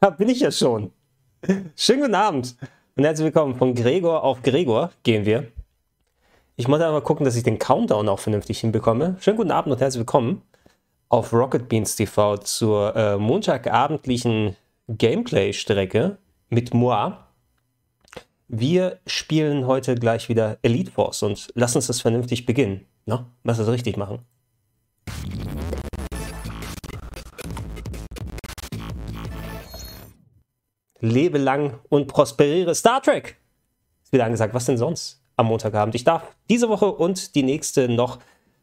Da bin ich ja schon. Schönen guten Abend und herzlich willkommen. Von Gregor auf Gregor gehen wir. Ich muss aber gucken, dass ich den Countdown auch vernünftig hinbekomme. Schönen guten Abend und herzlich willkommen auf Rocket Beans TV zur montagabendlichen Gameplay-Strecke mit Moi. Wir spielen heute gleich wieder Elite Force und lass uns das vernünftig beginnen. Na, lass es richtig machen. Lebe lang und prosperiere Star Trek. Ist wieder angesagt, was denn sonst am Montagabend? Ich darf diese Woche und die nächste noch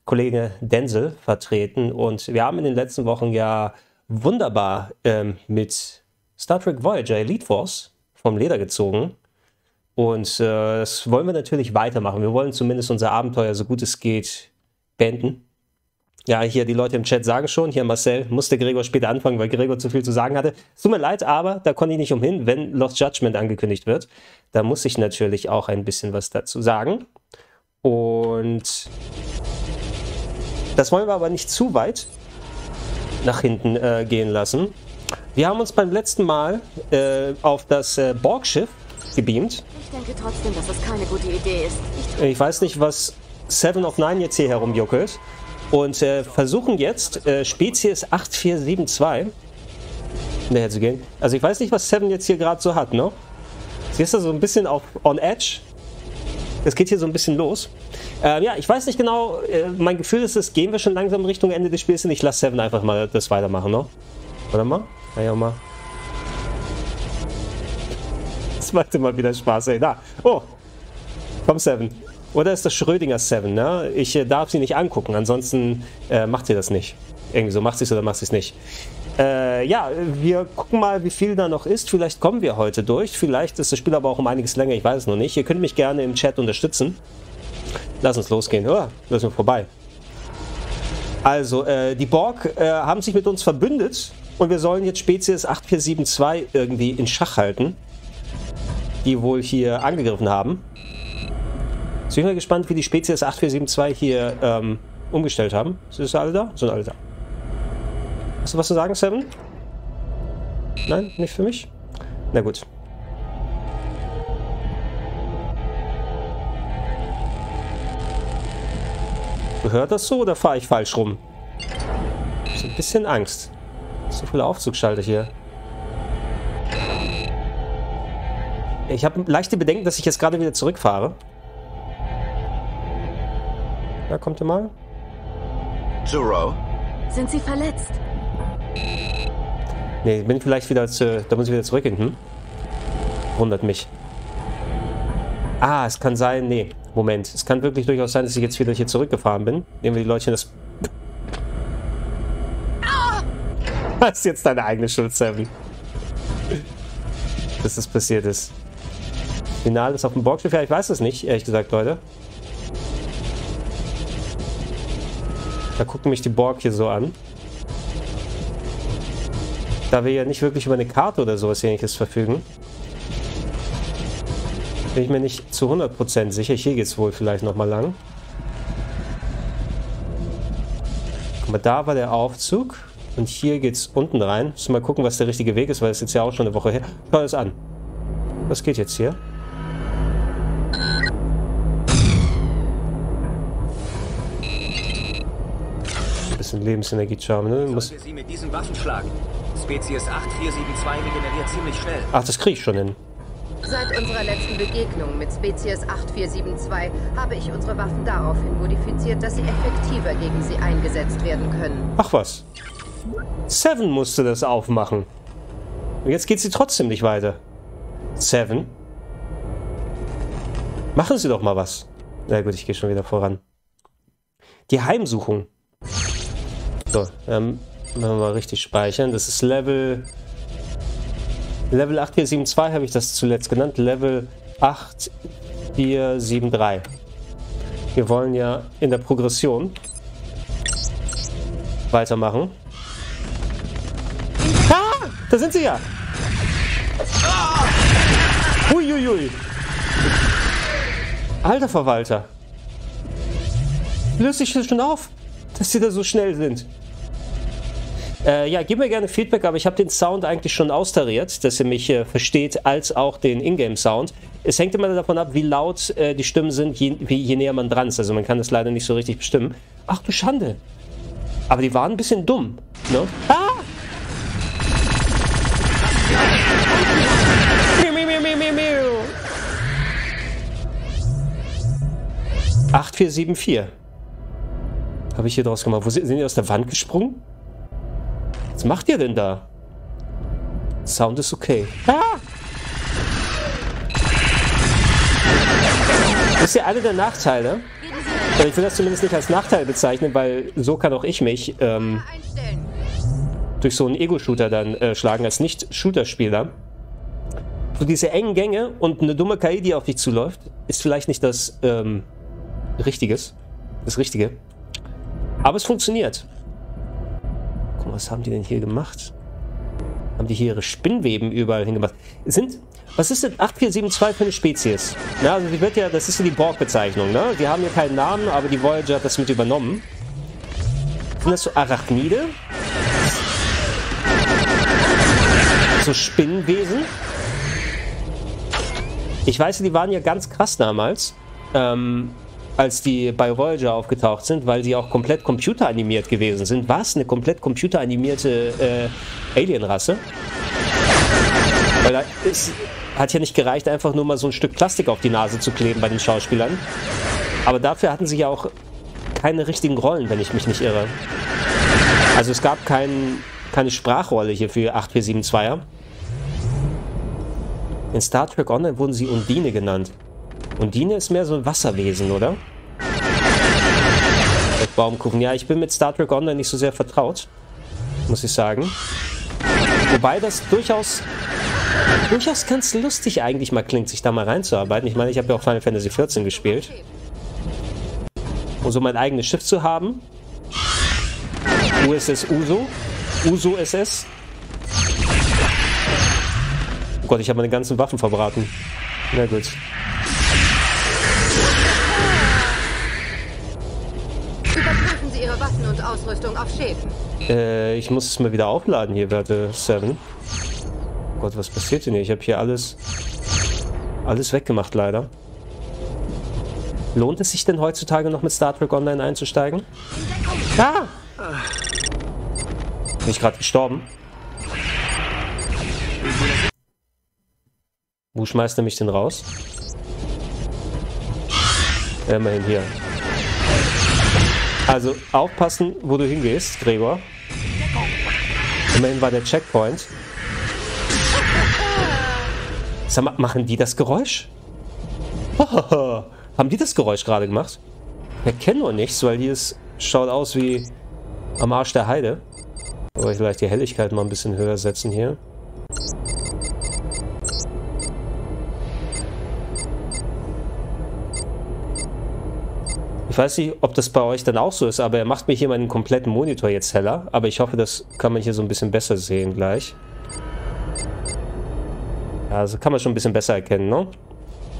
Kollege Denzel vertreten. Und wir haben in den letzten Wochen ja wunderbar mit Star Trek Voyager Elite Force vom Leder gezogen. Und das wollen wir natürlich weitermachen. Wir wollen zumindest unser Abenteuer, so gut es geht, beenden. Ja, hier die Leute im Chat sagen schon, hier Marcel, musste Gregor später anfangen, weil Gregor zu viel zu sagen hatte. Es tut mir leid, aber da konnte ich nicht umhin, wenn Lost Judgment angekündigt wird. Da muss ich natürlich auch ein bisschen was dazu sagen. Und das wollen wir aber nicht zu weit nach hinten gehen lassen. Wir haben uns beim letzten Mal auf das Borg-Schiff gebeamt. Ich denke trotzdem, dass das keine gute Idee ist. Ich weiß nicht, was Seven of Nine jetzt hier herumjuckelt. Und versuchen jetzt Spezies 8472 daher zu gehen. Also ich weiß nicht, was Seven jetzt hier gerade so hat, ne? Sie ist da so ein bisschen auf on edge. Es geht hier so ein bisschen los. Ja, ich weiß nicht genau, mein Gefühl ist, es gehen wir schon langsam Richtung Ende des Spiels hin. Ich lasse Seven einfach mal das weitermachen, ne? Warte mal. Na ja, mal. Das macht immer wieder Spaß, ey. Da. Oh. Komm, Seven. Oder ist das Schrödinger 7, ne? Ich darf sie nicht angucken, ansonsten macht sie das nicht. Irgendwie so, macht sie es oder macht sie es nicht. Ja, wir gucken mal, wie viel da noch ist. Vielleicht kommen wir heute durch. Vielleicht ist das Spiel aber auch um einiges länger, ich weiß es noch nicht. Ihr könnt mich gerne im Chat unterstützen. Lass uns losgehen. Oh, lass uns vorbei. Also, die Borg haben sich mit uns verbündet und wir sollen jetzt Spezies 8472 irgendwie in Schach halten, die wohl hier angegriffen haben. Ich bin mal gespannt, wie die Spezies 8472 hier umgestellt haben. Sind sie alle da? Sind alle da. Hast du was zu sagen, Seven? Nein, nicht für mich? Na gut. Gehört das so oder fahre ich falsch rum? Ich habe ein bisschen Angst. So viele Aufzugschalter hier. Ich habe leichte Bedenken, dass ich jetzt gerade wieder zurückfahre. Da kommt ihr mal. Jurot. Sind Sie verletzt? Nee, bin vielleicht wieder zu. Da muss ich wieder zurück hinten. Wundert mich. Ah, es kann sein. Nee, Moment. Es kann wirklich durchaus sein, dass ich jetzt wieder hier zurückgefahren bin. Nehmen wir die Leute das. Ah! Das ist jetzt deine eigene Schuld, Seven. Dass das passiert ist. Final ist auf dem Borgschiff. Ja, ich weiß es nicht, ehrlich gesagt, Leute. Da gucken mich die Borg hier so an. Da wir ja nicht wirklich über eine Karte oder sowas ähnliches verfügen, bin ich mir nicht zu 100% sicher. Hier geht es wohl vielleicht nochmal lang. Guck mal, da war der Aufzug. Und hier geht es unten rein. Müssen wir mal gucken, was der richtige Weg ist, weil das ist jetzt ja auch schon eine Woche her. Schau das an. Was geht jetzt hier? Lebensenergie-Charme, ne? Muss sie mit diesen Waffen schlagen. Spezies 8472 regeneriert ziemlich schnell. Ach, das kriege ich schon hin. Seit unserer letzten Begegnung mit Spezies 8472 habe ich unsere Waffen daraufhin modifiziert, dass sie effektiver gegen sie eingesetzt werden können. Ach was. Seven musste das aufmachen. Und jetzt geht sie trotzdem nicht weiter. Seven? Machen Sie doch mal was. Na gut, ich gehe schon wieder voran. Die Heimsuchung. So, wenn wir mal richtig speichern, das ist Level 8472 habe ich das zuletzt genannt, Level 8473. Wir wollen ja in der Progression weitermachen. Ah, da sind sie ja! Huiuiui! Alter Verwalter! Löst sich das schon auf, dass sie da so schnell sind? Ja, gebt mir gerne Feedback, aber ich habe den Sound eigentlich schon austariert, dass ihr mich versteht, als auch den Ingame-Sound. Es hängt immer davon ab, wie laut die Stimmen sind, je näher man dran ist. Also man kann das leider nicht so richtig bestimmen. Ach du Schande. Aber die waren ein bisschen dumm, ne? Ah! Miu. 8474. Habe ich hier draus gemacht. Wo sind die aus der Wand gesprungen? Was macht ihr denn da? Sound ist okay. Ah! Das ist ja einer der Nachteile. Ich will das zumindest nicht als Nachteil bezeichnen, weil so kann auch ich mich durch so einen Ego-Shooter dann schlagen, als Nicht-Shooter-Spieler. So diese engen Gänge und eine dumme KI, die auf dich zuläuft, ist vielleicht nicht das Richtige. Aber es funktioniert. Guck mal, was haben die denn hier gemacht? Haben die hier ihre Spinnweben überall hingemacht? Was ist denn 8472 für eine Spezies? Na, also die wird ja, das ist ja die Borg-Bezeichnung, ne? Die haben ja keinen Namen, aber die Voyager hat das mit übernommen. Sind das so Arachnide? So Spinnenwesen? Ich weiß, die waren ja ganz krass damals, als die bei Voyager aufgetaucht sind, weil die auch komplett computeranimiert gewesen sind. Was? Eine komplett computeranimierte Alienrasse? Weil da hat ja nicht gereicht, einfach nur mal so ein Stück Plastik auf die Nase zu kleben bei den Schauspielern. Aber dafür hatten sie ja auch keine richtigen Rollen, wenn ich mich nicht irre. Also es gab keine Sprachrolle hier für 8472er. In Star Trek Online wurden sie Undine genannt. Undine ist mehr so ein Wasserwesen, oder? Mit Baumkuchen. Ja, ich bin mit Star Trek Online nicht so sehr vertraut, muss ich sagen. Wobei das durchaus ganz lustig eigentlich mal klingt, sich da mal reinzuarbeiten. Ich meine, ich habe ja auch Final Fantasy XIV gespielt. Um so mein eigenes Schiff zu haben. USS Uso. Uso SS. Oh Gott, ich habe meine ganzen Waffen verbraten. Na gut. Überprüfen Sie Ihre Waffen und Ausrüstung auf Schäden. Ich muss es mal wieder aufladen hier, werte Seven. Oh Gott, was passiert denn hier? Ich habe hier alles weggemacht, leider. Lohnt es sich denn heutzutage noch mit Star Trek Online einzusteigen? Ah! Bin ich gerade gestorben? Wo schmeißt er mich denn raus? Immerhin hier. Also aufpassen, wo du hingehst, Gregor. Immerhin war der Checkpoint. Sag mal, machen die das Geräusch? Oh, haben die das Geräusch gerade gemacht? Wir kennen nur nichts, weil dieses schaut aus wie am Arsch der Heide. Aber vielleicht die Helligkeit mal ein bisschen höher setzen hier. Ich weiß nicht, ob das bei euch dann auch so ist, aber er macht mir hier meinen kompletten Monitor jetzt heller. Aber ich hoffe, das kann man hier so ein bisschen besser sehen gleich. Ja, also kann man schon ein bisschen besser erkennen, ne?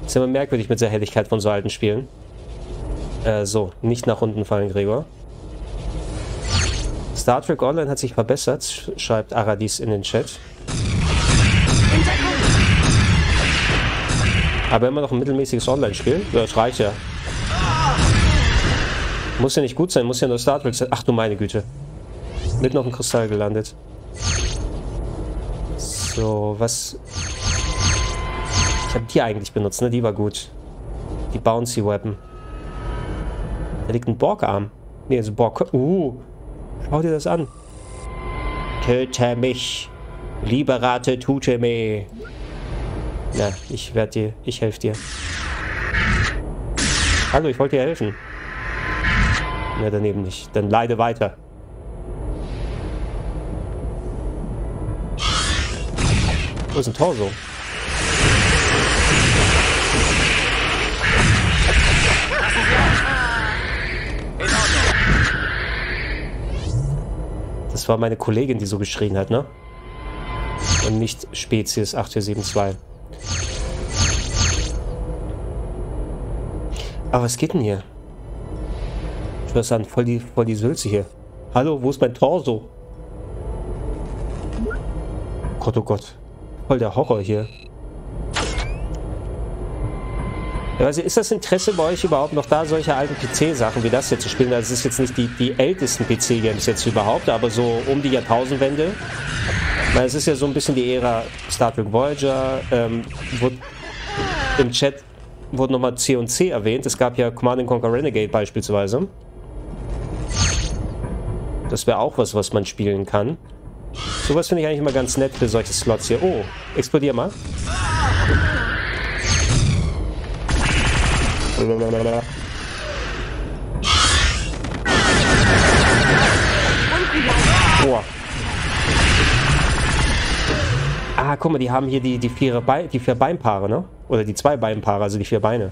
Ist immer merkwürdig mit der Helligkeit von so alten Spielen. So, nicht nach unten fallen, Gregor. Star Trek Online hat sich verbessert, schreibt Aradis in den Chat. Aber immer noch ein mittelmäßiges Online-Spiel. Ja, das reicht ja. Muss ja nicht gut sein, muss ja nur Star Trek sein. Ach du meine Güte. Mit noch ein Kristall gelandet. So, was... Ich habe die eigentlich benutzt, ne? Die war gut. Die Bouncy Weapon. Da liegt ein Borg-Arm. Ne, also Borg... schau dir das an. Töte mich. Liberate tute me. Na, ich helfe dir. Hallo, ich wollte dir helfen. Ja, daneben nicht. Dann leide weiter. Wo ist ein Torso? Das war meine Kollegin, die so geschrien hat, ne? Und nicht Spezies 8472. Aber was geht denn hier? Voll die Sülze hier. Hallo, wo ist mein Torso? Gott, oh Gott. Voll der Horror hier. Also ist das Interesse bei euch überhaupt noch da, solche alten PC-Sachen wie das hier zu spielen? Also es ist jetzt nicht die ältesten PC-Games jetzt überhaupt, aber so um die Jahrtausendwende. Weil es ist ja so ein bisschen die Ära Star Trek Voyager. Im Chat wurde nochmal C&C erwähnt. Es gab ja Command & Conquer Renegade beispielsweise. Das wäre auch was, was man spielen kann. Sowas finde ich eigentlich immer ganz nett für solche Slots hier. Oh, explodier mal. Blablabla. Boah. Ah, guck mal, die haben hier die vier Beinpaare, ne? Oder die zwei Beinpaare, also die vier Beine.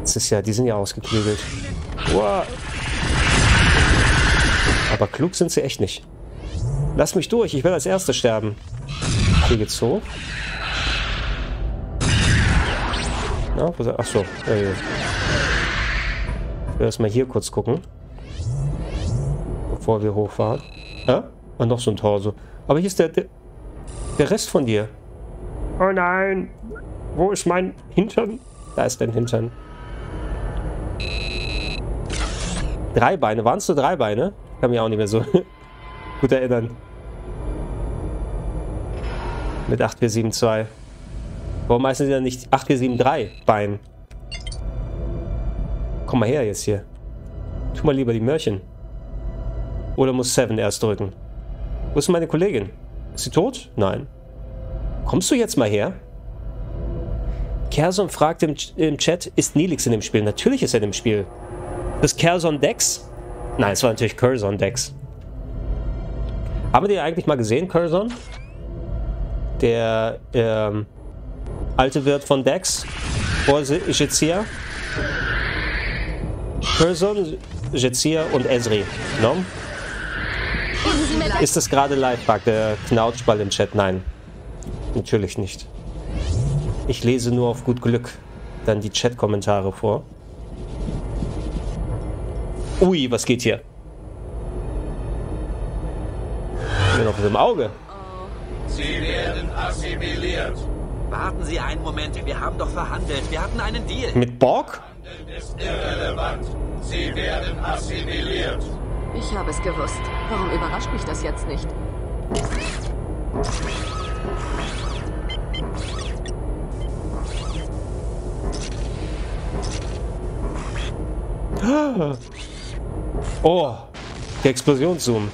Das ist ja, die sind ja ausgeklügelt. Boah. Aber klug sind sie echt nicht. Lass mich durch, ich will als Erster sterben. Hier geht's hoch. Na, was, ach so. Ich will erstmal hier kurz gucken. Bevor wir hochfahren. Ja? Und noch so ein Torso. Aber hier ist der Rest von dir. Oh nein. Wo ist mein Hintern? Da ist dein Hintern. Drei Beine. Waren es nur drei Beine? Kann mich auch nicht mehr so gut erinnern. Mit 8472. Warum heißen sie dann nicht 8473 Bein? Komm mal her jetzt hier. Tu mal lieber die Möhrchen. Oder muss Seven erst drücken? Wo ist meine Kollegin? Ist sie tot? Nein. Kommst du jetzt mal her? Curzon fragt im Chat, ist Neelix in dem Spiel? Natürlich ist er in dem Spiel. Ist Curzon Dax? Nein, es war natürlich Curzon Dax. Haben wir den eigentlich mal gesehen, Curzon? Der alte Wirt von Dax. Vor Jadzia. Curzon, Jadzia und Ezri. No? Ist das gerade live, fragt der Knautschball im Chat? Nein. Natürlich nicht. Ich lese nur auf gut Glück dann die Chat-Kommentare vor. Ui, was geht hier? Ich bin noch mit dem Auge. Sie werden assimiliert. Warten Sie einen Moment, wir haben doch verhandelt. Wir hatten einen Deal. Mit Borg? Handeln ist irrelevant. Sie werden assimiliert. Ich habe es gewusst. Warum überrascht mich das jetzt nicht? Oh, der Explosionszoom.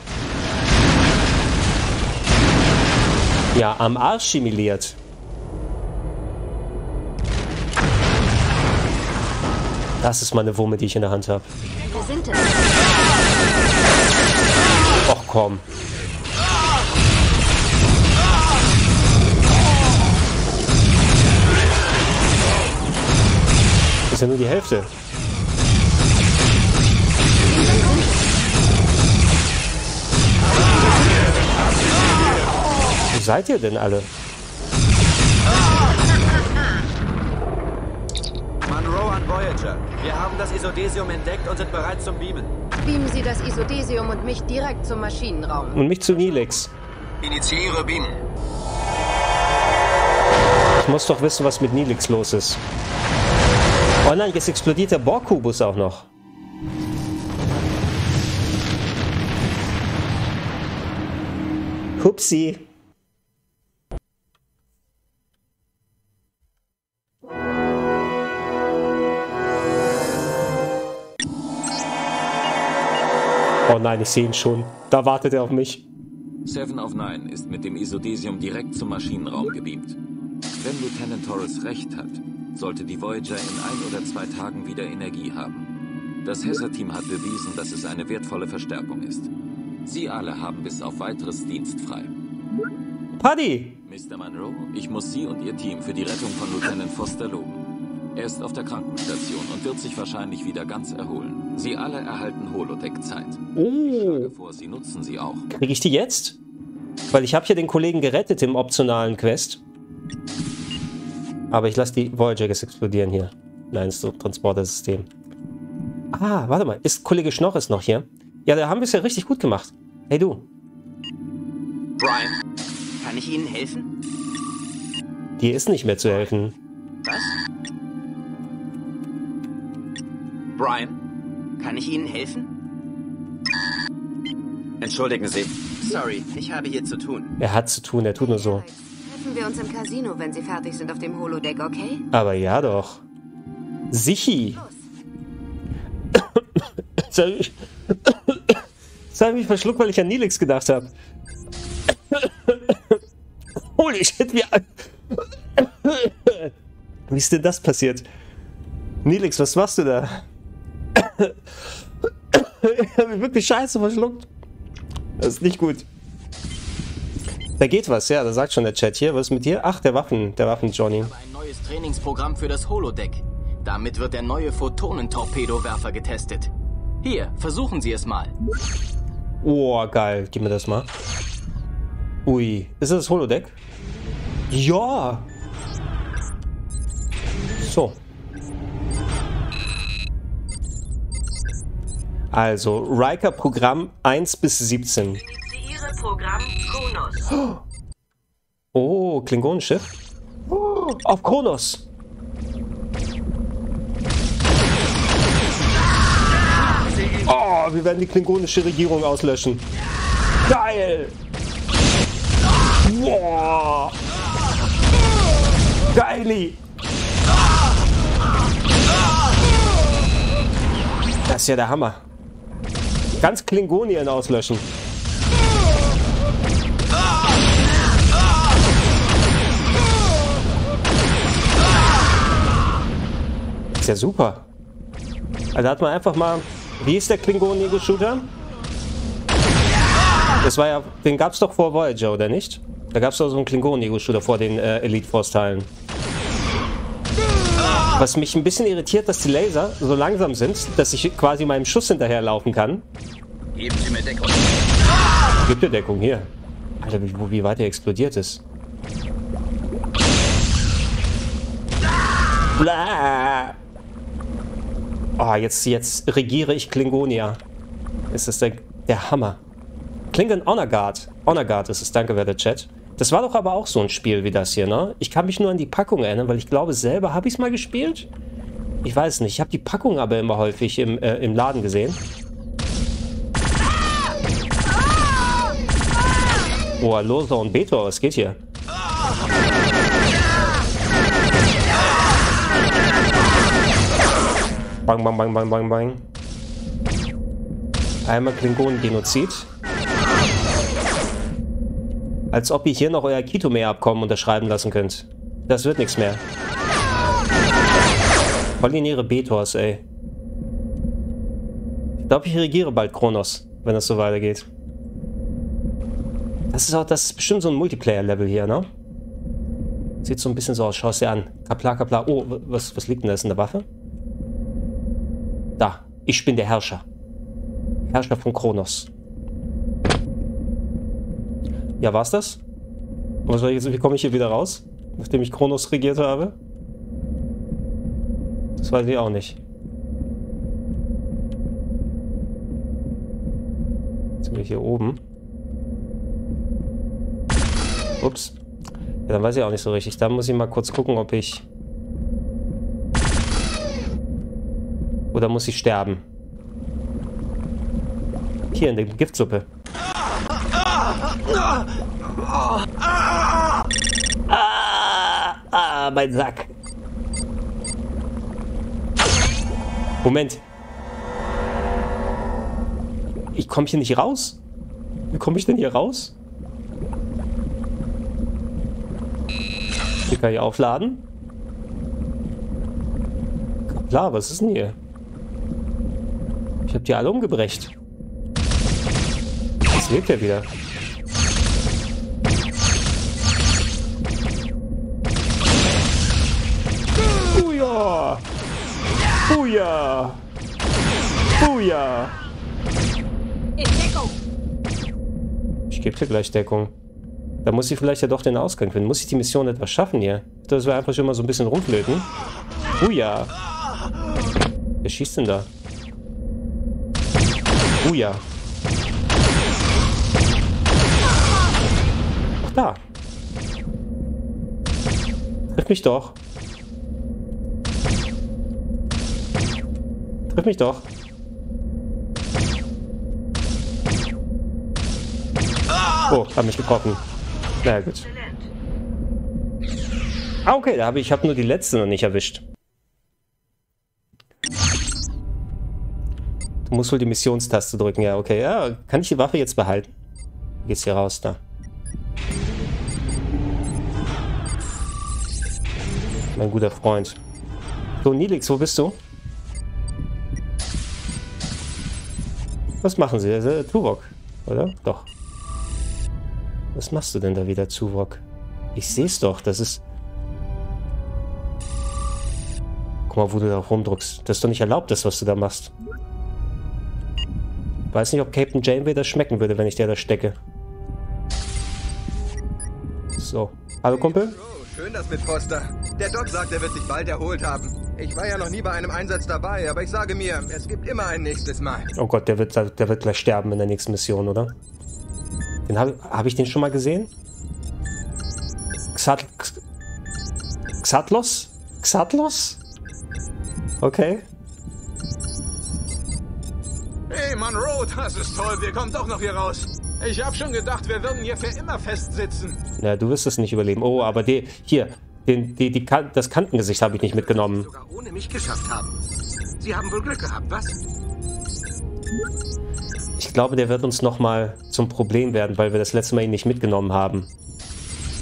Ja, am Arsch similiert. Das ist meine Wumme, die ich in der Hand habe. Wer sind denn? Och komm. Das ist ja nur die Hälfte. Wo seid ihr denn alle? Monroe an Voyager. Wir haben das Isodesium entdeckt und sind bereit zum Beamen. Beamen Sie das Isodesium und mich direkt zum Maschinenraum. Und mich zu Neelix. Initiiere Beamen. Ich muss doch wissen, was mit Neelix los ist. Oh nein, jetzt explodiert der Borg-Kubus auch noch. Hupsi. Oh nein, ich sehe ihn schon. Da wartet er auf mich. Seven of Nine ist mit dem Isodesium direkt zum Maschinenraum gebeamt. Wenn Lieutenant Torres recht hat, sollte die Voyager in 1 oder 2 Tagen wieder Energie haben. Das Hazard-Team hat bewiesen, dass es eine wertvolle Verstärkung ist. Sie alle haben bis auf weiteres Dienst frei. Paddy! Mr. Monroe, ich muss Sie und Ihr Team für die Rettung von Lieutenant Foster loben. Er ist auf der Krankenstation und wird sich wahrscheinlich wieder ganz erholen. Sie alle erhalten Holodeck-Zeit. Ich schlage vor, Sie nutzen sie auch. Kriege ich die jetzt? Weil ich habe hier den Kollegen gerettet im optionalen Quest. Aber ich lasse die Voyager jetzt explodieren hier. Nein, das ist so ein Transportersystem. Ah, warte mal. Ist Kollege Schnorr ist noch hier? Ja, da haben wir es ja richtig gut gemacht. Hey, du. Brian, Kann ich Ihnen helfen? Dir ist nicht mehr zu helfen. Was? Brian, kann ich Ihnen helfen? Entschuldigen Sie. Sorry, ich habe hier zu tun. Er hat zu tun, er tut nur so. Treffen wir uns im Casino, wenn Sie fertig sind auf dem Holodeck, okay? Aber ja doch. Sichi. Jetzt habe ich mich verschluckt, weil ich an Neelix gedacht habe. Holy shit, wie ist denn das passiert? Neelix, was machst du da? Ich habe mich wirklich scheiße verschluckt. Das ist nicht gut. Da geht was, ja, da sagt schon der Chat hier. Was ist mit dir? Ach, der Waffen-Johnny. Ich habe ein neues Trainingsprogramm für das Holodeck. Damit wird der neue Photonentorpedowerfer getestet. Hier, versuchen Sie es mal. Oh, geil. Gib mir das mal. Ui. Ist das Holodeck? Ja! So. Also, Riker Programm 1 bis 17. Initiiere Programm Qo'noS. Oh, Klingonenschiff. Oh, auf Qo'noS. Oh, wir werden die klingonische Regierung auslöschen. Geil! Wow. Geili! Das ist ja der Hammer. Ganz Klingonien auslöschen. Ist ja super. Also hat man einfach mal... Wie ist der Klingonen-Ego-Shooter? Das war ja... Den gab's doch vor Voyager, oder nicht? Da gab's doch so einen Klingonen-Ego-Shooter vor den Elite Force-Teilen. Was mich ein bisschen irritiert, dass die Laser so langsam sind, dass ich quasi meinem Schuss hinterherlaufen kann. Geben Sie mir Deckung. Gibt dir Deckung, hier. Alter, wie weit der explodiert ist. Bla. Oh, jetzt regiere ich Klingonia. Ist das der Hammer. Klingon Honor Guard. Honor Guard ist es, danke, werter Chat. Das war doch aber auch so ein Spiel wie das hier, ne? Ich kann mich nur an die Packung erinnern, weil ich glaube, selber habe ich es mal gespielt. Ich weiß nicht, ich habe die Packung aber immer häufig im Laden gesehen. Oh, Lothar und Beto, was geht hier? Bang, bang, bang, bang, bang, bang. Einmal Klingonen-Genozid. Als ob ihr hier noch euer Kitome-Abkommen unterschreiben lassen könnt. Das wird nichts mehr. Vollinäre Betors, ey. Ich glaube, ich regiere bald Qo'noS, wenn das so weitergeht. Das ist bestimmt so ein Multiplayer-Level hier, ne? Sieht so ein bisschen so aus. Schau es dir an. Kapla, kapla. Oh, was liegt denn da? Ist eine Waffe? Da. Ich bin der Herrscher. Herrscher von Qo'noS. Ja, war's das? Wie komme ich hier wieder raus? Nachdem ich Qo'noS regiert habe? Das weiß ich auch nicht. Jetzt bin ich hier oben. Ups. Ja, dann weiß ich auch nicht so richtig. Dann muss ich mal kurz gucken, ob ich... Oder muss ich sterben? Hier in der Giftsuppe. Mein Sack. Moment. Ich komme hier nicht raus. Wie komme ich denn hier raus? Ich kann hier aufladen. Klar, was ist denn hier? Ich hab die alle umgebrecht. Jetzt lebt er wieder. Buja! Buja! Ich gebe dir gleich Deckung. Da muss ich vielleicht ja doch den Ausgang finden. Muss ich die Mission etwas schaffen hier? Das wäre einfach schon mal so ein bisschen rumflöten. Buja! Wer schießt denn da? Buja! Ach, da! Triff mich doch. Oh, hab mich getroffen. Na ja, gut. Ah, okay, da hab nur die letzte noch nicht erwischt. Du musst wohl die Missionstaste drücken, ja, okay. Ja, kann ich die Waffe jetzt behalten? Geht's hier raus, da. Mein guter Freund. So, Neelix, wo bist du? Was machen sie? Das ist Tuvok, oder? Doch. Was machst du denn da wieder, Tuvok? Ich seh's doch, das ist... Guck mal, wo du da rumdruckst. Das ist doch nicht erlaubt, das, was du da machst. Weiß nicht, ob Captain Janeway das schmecken würde, wenn ich der da stecke. So. Hallo, Kumpel? Schön, das mit Foster. Der Doc sagt, er wird sich bald erholt haben. Ich war ja noch nie bei einem Einsatz dabei, aber ich sage mir, es gibt immer ein nächstes Mal. Oh Gott, der wird gleich sterben in der nächsten Mission, oder? Hab ich den schon mal gesehen? Xatlos? Okay. Hey, Mann, Ro, das ist toll. Wir kommen doch noch hier raus. Ich hab schon gedacht, wir würden hier für immer festsitzen. Ja, du wirst es nicht überleben. Oh, aber das Kantengesicht habe ich nicht mitgenommen. Sogar ohne mich geschafft haben. Sie haben wohl Glück gehabt, was? Ich glaube, der wird uns nochmal zum Problem werden, weil wir das letzte Mal ihn nicht mitgenommen haben.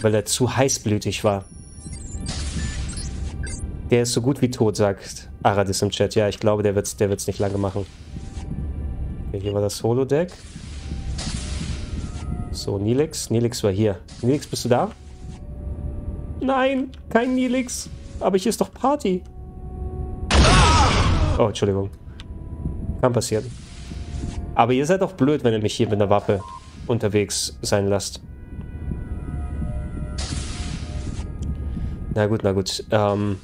Weil er zu heißblütig war. Der ist so gut wie tot, sagt Aradis im Chat. Ja, ich glaube, der wird's nicht lange machen. Okay, hier war das Holodeck. So, Neelix. Neelix war hier. Neelix, bist du da? Nein, kein Neelix. Aber hier ist doch Party. Oh, Entschuldigung. Kann passieren. Aber ihr seid doch blöd, wenn ihr mich hier mit einer Waffe unterwegs sein lasst. Na gut, na gut. Gucken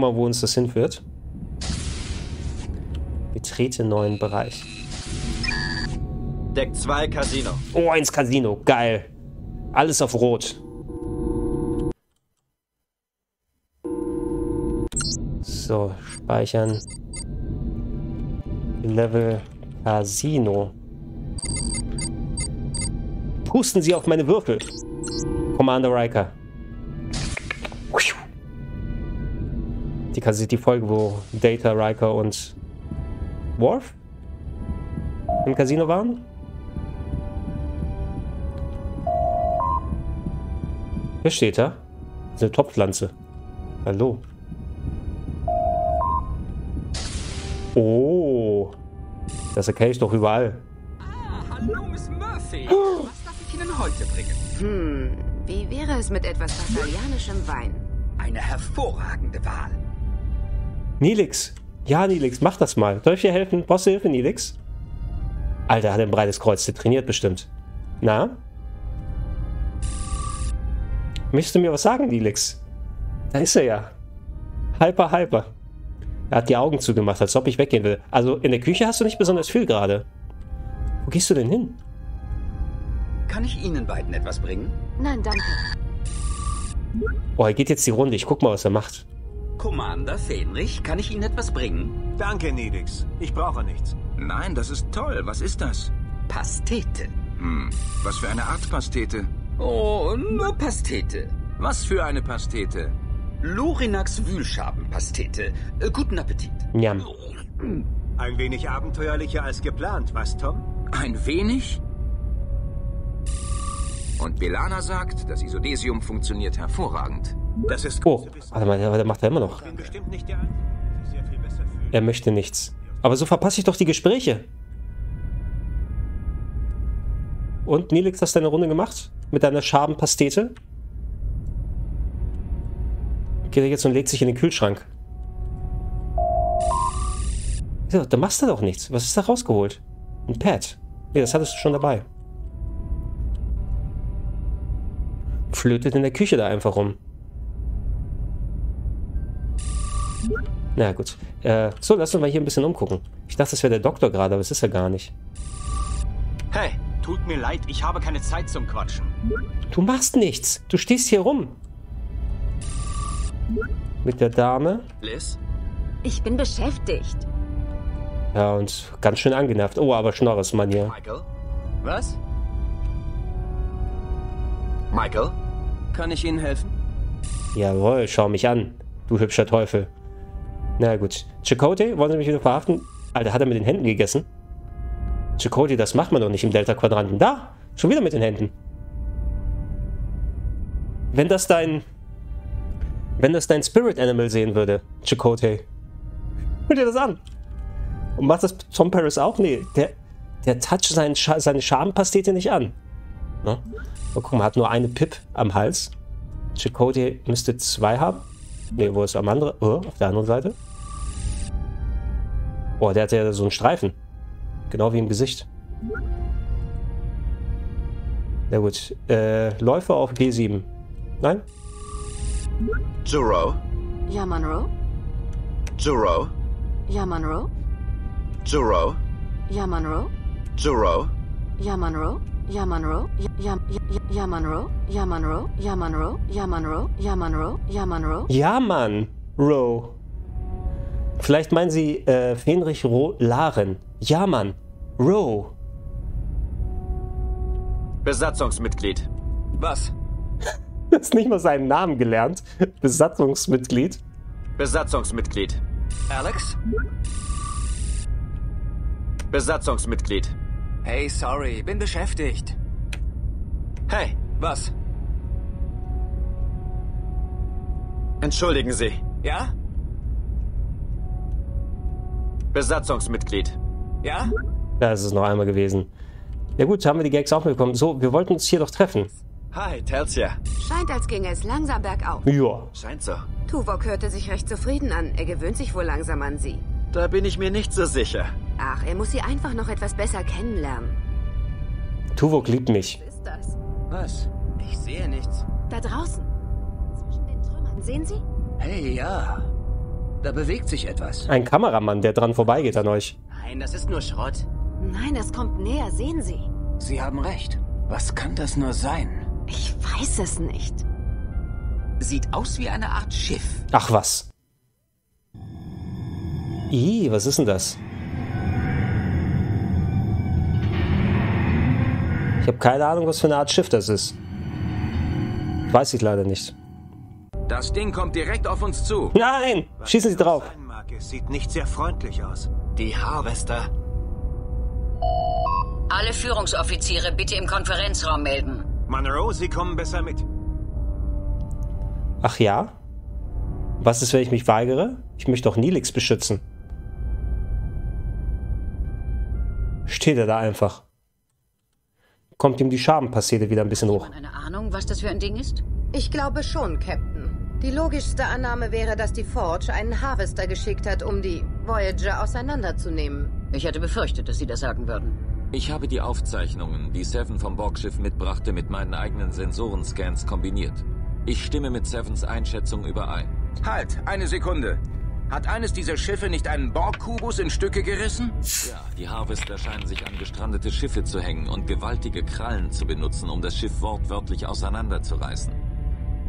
wir mal, wo uns das hinführt. Betrete neuen Bereich. Deck 2 Casino. Oh, 1 Casino. Geil. Alles auf Rot. So, speichern. Level Casino. Pusten Sie auf meine Würfel. Commander Riker. Die Folge, wo Data, Riker und Worf im Casino waren. Hier steht er. Das ist eine Topfpflanze. Hallo. Oh. Das erkenne ich doch überall. Ah, hallo, Miss Murphy. Oh. Was darf ich Ihnen heute bringen? Wie wäre es mit etwas brasilianischem Wein? Eine hervorragende Wahl. Neelix. Ja, Neelix, mach das mal. Soll ich dir helfen? Brauchst du Hilfe, Neelix? Alter, hat ein breites Kreuz. Der trainiert bestimmt. Na? Möchtest du mir was sagen, Neelix? Da ist er ja. Hyper. Er hat die Augen zugemacht, als ob ich weggehen will. Also in der Küche hast du nicht besonders viel gerade. Wo gehst du denn hin? Kann ich Ihnen beiden etwas bringen? Nein, danke. Oh, er geht jetzt die Runde. Ich guck mal, was er macht. Commander Fähnrich, kann ich Ihnen etwas bringen? Danke, Neelix. Ich brauche nichts. Nein, das ist toll. Was ist das? Pastete. Hm, was für eine Art Pastete? Oh, nur Pastete. Was für eine Pastete? Lorinax Wühlschabenpastete. Guten Appetit. Njam. Ein wenig abenteuerlicher als geplant, was, Tom? Ein wenig? Und B'Elanna sagt, das Isodesium funktioniert hervorragend. Das ist gut. Oh, warte mal, der macht er immer noch. Er möchte nichts. Aber so verpasse ich doch die Gespräche. Und, Neelix, hast du deine Runde gemacht? Mit deiner Schabenpastete? Geht er jetzt und legt sich in den Kühlschrank. So, da machst du doch nichts. Was ist da rausgeholt? Ein Pad. Nee, das hattest du schon dabei. Flötet in der Küche da einfach rum. Na gut. So, lass uns mal hier ein bisschen umgucken. Ich dachte, das wäre der Doktor gerade, aber es ist er gar nicht. Hey, tut mir leid, ich habe keine Zeit zum Quatschen. Du machst nichts. Du stehst hier rum. mit der Dame. Liz? Ich bin beschäftigt. Ja, und ganz schön angenervt. Oh, aber Schnorres Mann hier. Michael? Was? Michael? Kann ich Ihnen helfen? Jawohl, schau mich an, du hübscher Teufel. Na gut. Chakotay, wollen Sie mich wieder verhaften? Alter, hat er mit den Händen gegessen? Chakotay, das macht man doch nicht im Delta-Quadranten. Da! Schon wieder mit den Händen. Wenn das dein... Wenn das dein Spirit-Animal sehen würde, Chakotay. Hör dir das an! Und macht das Tom Paris auch? Nee, der toucht seine Schampastete nicht an. Ne? Oh, guck mal, hat nur eine Pip am Hals. Chakotay müsste zwei haben. Ne, wo ist am anderen? Oh, auf der anderen Seite. Oh, der hat ja so einen Streifen. Genau wie im Gesicht. Na gut. Läufer auf G7. Nein? Jurot. Ja, Monroe. Jurot. Ja, Monroe. Jurot. Ja, Monroe. Jurot. Ja, Monroe. Ja, Monroe. Ja, ja, Monroe. Ja, Monroe. Ja, Monroe. Ja, Monroe. Ja, Monroe. Ja, Monroe. Ja, Mann. Ro. Vielleicht meinen Sie Fenrich Ro Laren. Ja, Mann. Ro. Besatzungsmitglied. Was? Du hast nicht mal seinen Namen gelernt. Besatzungsmitglied. Besatzungsmitglied. Alex? Besatzungsmitglied. Hey, sorry, bin beschäftigt. Hey, was? Entschuldigen Sie. Ja? Besatzungsmitglied. Ja? Da ist es noch einmal gewesen. Ja gut, haben wir die Gags auch mitbekommen. So, wir wollten uns hier doch treffen. Hi, Telsia. Scheint, als ginge es langsam bergauf. Ja. Scheint so. Tuvok hörte sich recht zufrieden an. Er gewöhnt sich wohl langsam an Sie. Da bin ich mir nicht so sicher. Ach, er muss Sie einfach noch etwas besser kennenlernen. Tuvok liebt mich. Was ist das? Was? Ich sehe nichts. Da draußen. Zwischen den Trümmern. Sehen Sie? Hey, ja. Da bewegt sich etwas. Ein Kameramann, der dran vorbeigeht an euch. Nein, das ist nur Schrott. Nein, es kommt näher. Sehen Sie? Sie haben recht. Was kann das nur sein? Ich weiß es nicht. Sieht aus wie eine Art Schiff. Ach was. Ih, was ist denn das? Ich habe keine Ahnung, was für eine Art Schiff das ist. Weiß ich leider nicht. Das Ding kommt direkt auf uns zu. Nein, schießen Sie drauf. Was das sein mag, es sieht nicht sehr freundlich aus. Die Harvester. Alle Führungsoffiziere bitte im Konferenzraum melden. Monroe, Sie kommen besser mit. Ach ja? Was ist, wenn ich mich weigere? Ich möchte doch Neelix beschützen. Steht er da einfach. Kommt ihm die Schabenpastete wieder ein bisschen hoch. Hat jemand eine Ahnung, was das für ein Ding ist? Ich glaube schon, Captain. Die logischste Annahme wäre, dass die Forge einen Harvester geschickt hat, um die Voyager auseinanderzunehmen. Ich hatte befürchtet, dass Sie das sagen würden. Ich habe die Aufzeichnungen, die Seven vom Borgschiff mitbrachte, mit meinen eigenen Sensorenscans kombiniert. Ich stimme mit Sevens Einschätzung überein. Halt, eine Sekunde. Hat eines dieser Schiffe nicht einen Borg-Kubus in Stücke gerissen? Ja, die Harvester scheinen sich an gestrandete Schiffe zu hängen und gewaltige Krallen zu benutzen, um das Schiff wortwörtlich auseinanderzureißen.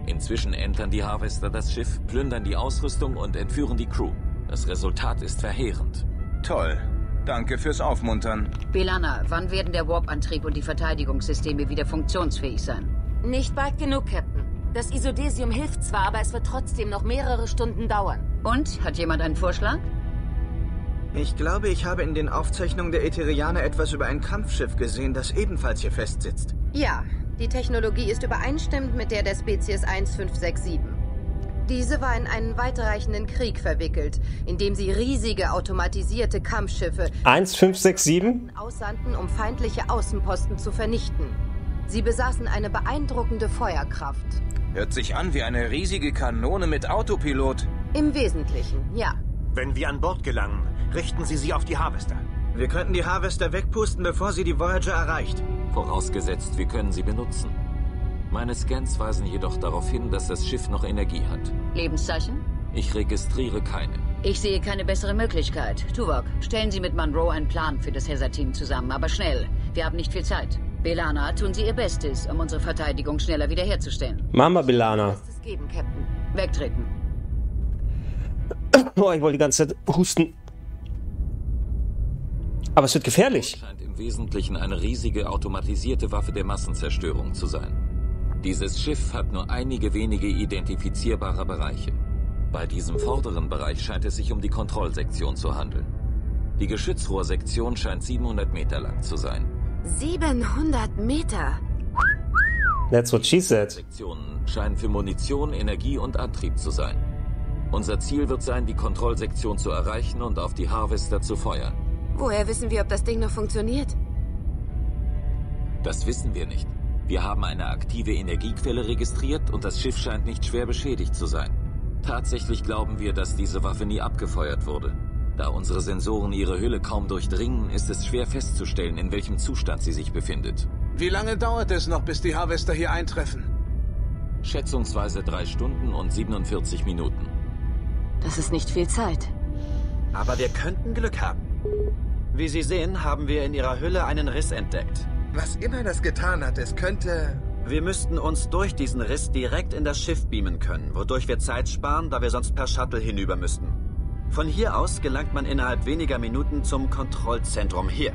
Inzwischen entern die Harvester das Schiff, plündern die Ausrüstung und entführen die Crew. Das Resultat ist verheerend. Toll. Danke fürs Aufmuntern. B'Elanna, wann werden der Warp-Antrieb und die Verteidigungssysteme wieder funktionsfähig sein? Nicht bald genug, Captain. Das Isodesium hilft zwar, aber es wird trotzdem noch mehrere Stunden dauern. Und? Hat jemand einen Vorschlag? Ich glaube, ich habe in den Aufzeichnungen der Etherianer etwas über ein Kampfschiff gesehen, das ebenfalls hier festsitzt. Ja, die Technologie ist übereinstimmend mit der der Spezies 1567. Diese war in einen weitreichenden Krieg verwickelt, in dem sie riesige automatisierte Kampfschiffe 1567 aussandten, um feindliche Außenposten zu vernichten. Sie besaßen eine beeindruckende Feuerkraft. Hört sich an wie eine riesige Kanone mit Autopilot. Im Wesentlichen, ja. Wenn wir an Bord gelangen, richten Sie sie auf die Harvester. Wir könnten die Harvester wegpusten, bevor sie die Voyager erreicht. Vorausgesetzt, wir können sie benutzen. Meine Scans weisen jedoch darauf hin, dass das Schiff noch Energie hat. Lebenszeichen? Ich registriere keine. Ich sehe keine bessere Möglichkeit. Tuvok, stellen Sie mit Monroe einen Plan für das Hazard-Team zusammen, aber schnell. Wir haben nicht viel Zeit. B'Elanna, tun Sie Ihr Bestes, um unsere Verteidigung schneller wiederherzustellen. Mama B'Elanna. Bestes geben, Captain. Wegtreten. Oh, ich wollte die ganze Zeit husten. Aber es wird gefährlich. Scheint im Wesentlichen eine riesige automatisierte Waffe der Massenzerstörung zu sein. Dieses Schiff hat nur einige wenige identifizierbare Bereiche. Bei diesem vorderen Bereich scheint es sich um die Kontrollsektion zu handeln. Die Geschützrohrsektion scheint 700 Meter lang zu sein. 700 Meter? That's what she said. Sektionen scheinen für Munition, Energie und Antrieb zu sein. Unser Ziel wird sein, die Kontrollsektion zu erreichen und auf die Harvester zu feuern. Woher wissen wir, ob das Ding noch funktioniert? Das wissen wir nicht. Wir haben eine aktive Energiequelle registriert und das Schiff scheint nicht schwer beschädigt zu sein. Tatsächlich glauben wir, dass diese Waffe nie abgefeuert wurde. Da unsere Sensoren ihre Hülle kaum durchdringen, ist es schwer festzustellen, in welchem Zustand sie sich befindet. Wie lange dauert es noch, bis die Harvester hier eintreffen? Schätzungsweise 3 Stunden und 47 Minuten. Das ist nicht viel Zeit. Aber wir könnten Glück haben. Wie Sie sehen, haben wir in ihrer Hülle einen Riss entdeckt. Was immer das getan hat, es könnte... Wir müssten uns durch diesen Riss direkt in das Schiff beamen können, wodurch wir Zeit sparen, da wir sonst per Shuttle hinüber müssten. Von hier aus gelangt man innerhalb weniger Minuten zum Kontrollzentrum hier.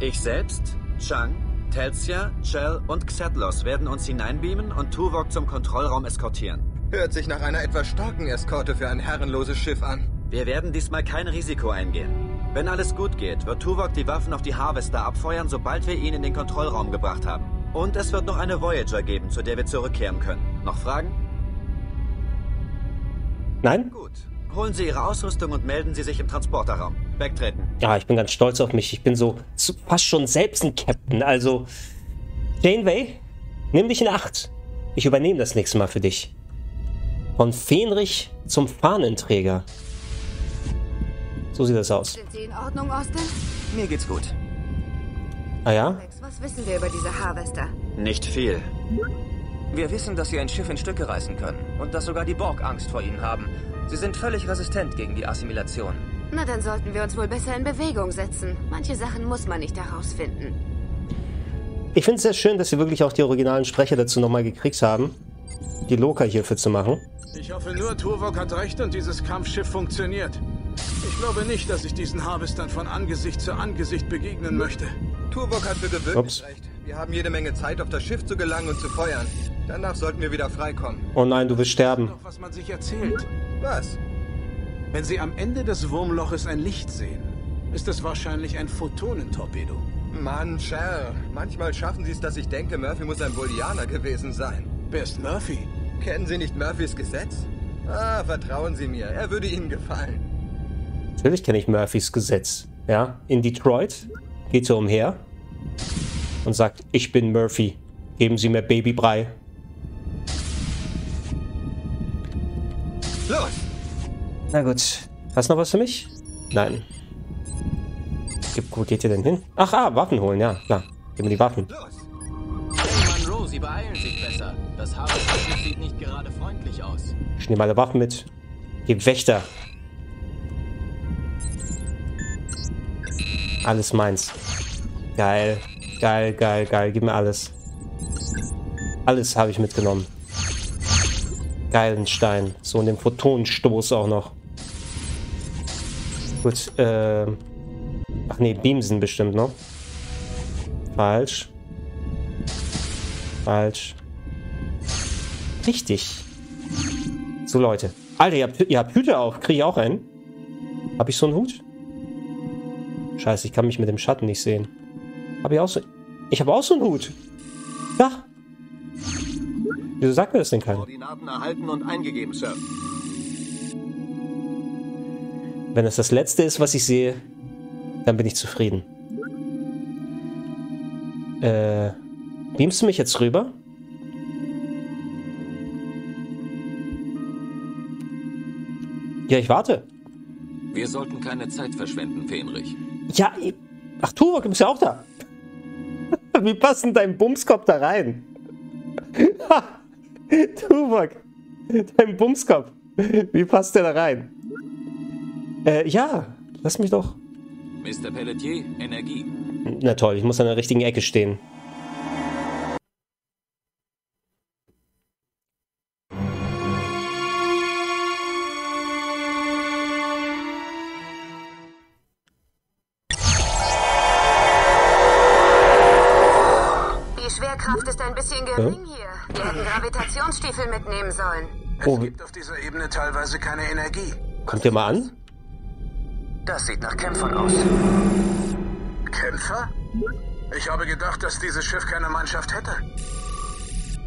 Ich selbst, Chang, Telsia, Chell und Xetlos werden uns hineinbeamen und Tuvok zum Kontrollraum eskortieren. Hört sich nach einer etwas starken Eskorte für ein herrenloses Schiff an. Wir werden diesmal kein Risiko eingehen. Wenn alles gut geht, wird Tuvok die Waffen auf die Harvester abfeuern, sobald wir ihn in den Kontrollraum gebracht haben. Und es wird noch eine Voyager geben, zu der wir zurückkehren können. Noch Fragen? Nein? Gut. Holen Sie Ihre Ausrüstung und melden Sie sich im Transporterraum. Wegtreten. Ja, ich bin ganz stolz auf mich. Ich bin so fast schon selbst ein Captain. Also, Janeway, nimm dich in Acht. Ich übernehme das nächste Mal für dich. Von Fähnrich zum Fahnenträger. So sieht das aus. Sind Sie in Ordnung, Austin? Mir geht's gut. Ah ja? Alex, was wissen wir über diese Harvester? Nicht viel. Wir wissen, dass sie ein Schiff in Stücke reißen können und dass sogar die Borg Angst vor ihnen haben. Sie sind völlig resistent gegen die Assimilation. Na, dann sollten wir uns wohl besser in Bewegung setzen. Manche Sachen muss man nicht herausfinden. Ich finde es sehr schön, dass wir wirklich auch die originalen Sprecher dazu nochmal gekriegt haben, die Loka hierfür zu machen. Ich hoffe nur, Tuvok hat recht und dieses Kampfschiff funktioniert. Ich glaube nicht, dass ich diesen Harvestern von Angesicht zu Angesicht begegnen möchte. Tuvok hat für gewöhnlich recht. Wir haben jede Menge Zeit, auf das Schiff zu gelangen und zu feuern. Danach sollten wir wieder freikommen. Oh nein, du wirst sterben. Doch, was man sich erzählt. Was? Wenn Sie am Ende des Wurmloches ein Licht sehen, ist es wahrscheinlich ein Photonentorpedo. Mann, Chell, manchmal schaffen Sie es, dass ich denke, Murphy muss ein Vullianer gewesen sein. Wer ist Murphy? Kennen Sie nicht Murphys Gesetz? Ah, vertrauen Sie mir, er würde Ihnen gefallen. Natürlich kenne ich Murphys Gesetz. Ja, in Detroit geht er umher und sagt, ich bin Murphy, geben Sie mir Babybrei. Los! Na gut. Hast du noch was für mich? Nein. Wo geht ihr denn hin? Ach, Waffen holen, ja, klar. Gib mir die Waffen. Los! Monroe, Sie beeilen sich besser. Das Harvester-Schiff sieht nicht gerade freundlich aus. Ich nehme alle Waffen mit. Gib Wächter. Alles meins. Geil. Geil, geil, geil. Gib mir alles. Alles habe ich mitgenommen. Geilen Stein. So, und den Photonenstoß auch noch. Gut, ach nee, Beams sind bestimmt noch. Falsch. Falsch. Richtig. So, Leute. Alter, ihr habt Hüte auf. Kriege ich auch einen? Hab ich so einen Hut? Scheiße, ich kann mich mit dem Schatten nicht sehen. Hab ich auch so... Ich habe auch so einen Hut. Ja. Wieso sagt mir das denn keiner? Koordinaten erhalten und eingegeben, Sir. Wenn das das Letzte ist, was ich sehe, dann bin ich zufrieden. Beamst du mich jetzt rüber? Ja, ich warte. Wir sollten keine Zeit verschwenden, Fähnrich. Ja, ach, Tuvok, du bist ja auch da. Wie passt denn dein Bumskopf da rein? Ha! Tuvok, dein Bumskopf. Wie passt der da rein? Ja, lass mich doch. Mr. Pelletier, Energie. Na toll, ich muss an der richtigen Ecke stehen. Schwerkraft ist ein bisschen gering hier. Wir hätten Gravitationsstiefel mitnehmen sollen. Es gibt auf dieser Ebene teilweise keine Energie. Kommt ihr mal an? Das sieht nach Kämpfern aus. Kämpfer? Ich habe gedacht, dass dieses Schiff keine Mannschaft hätte.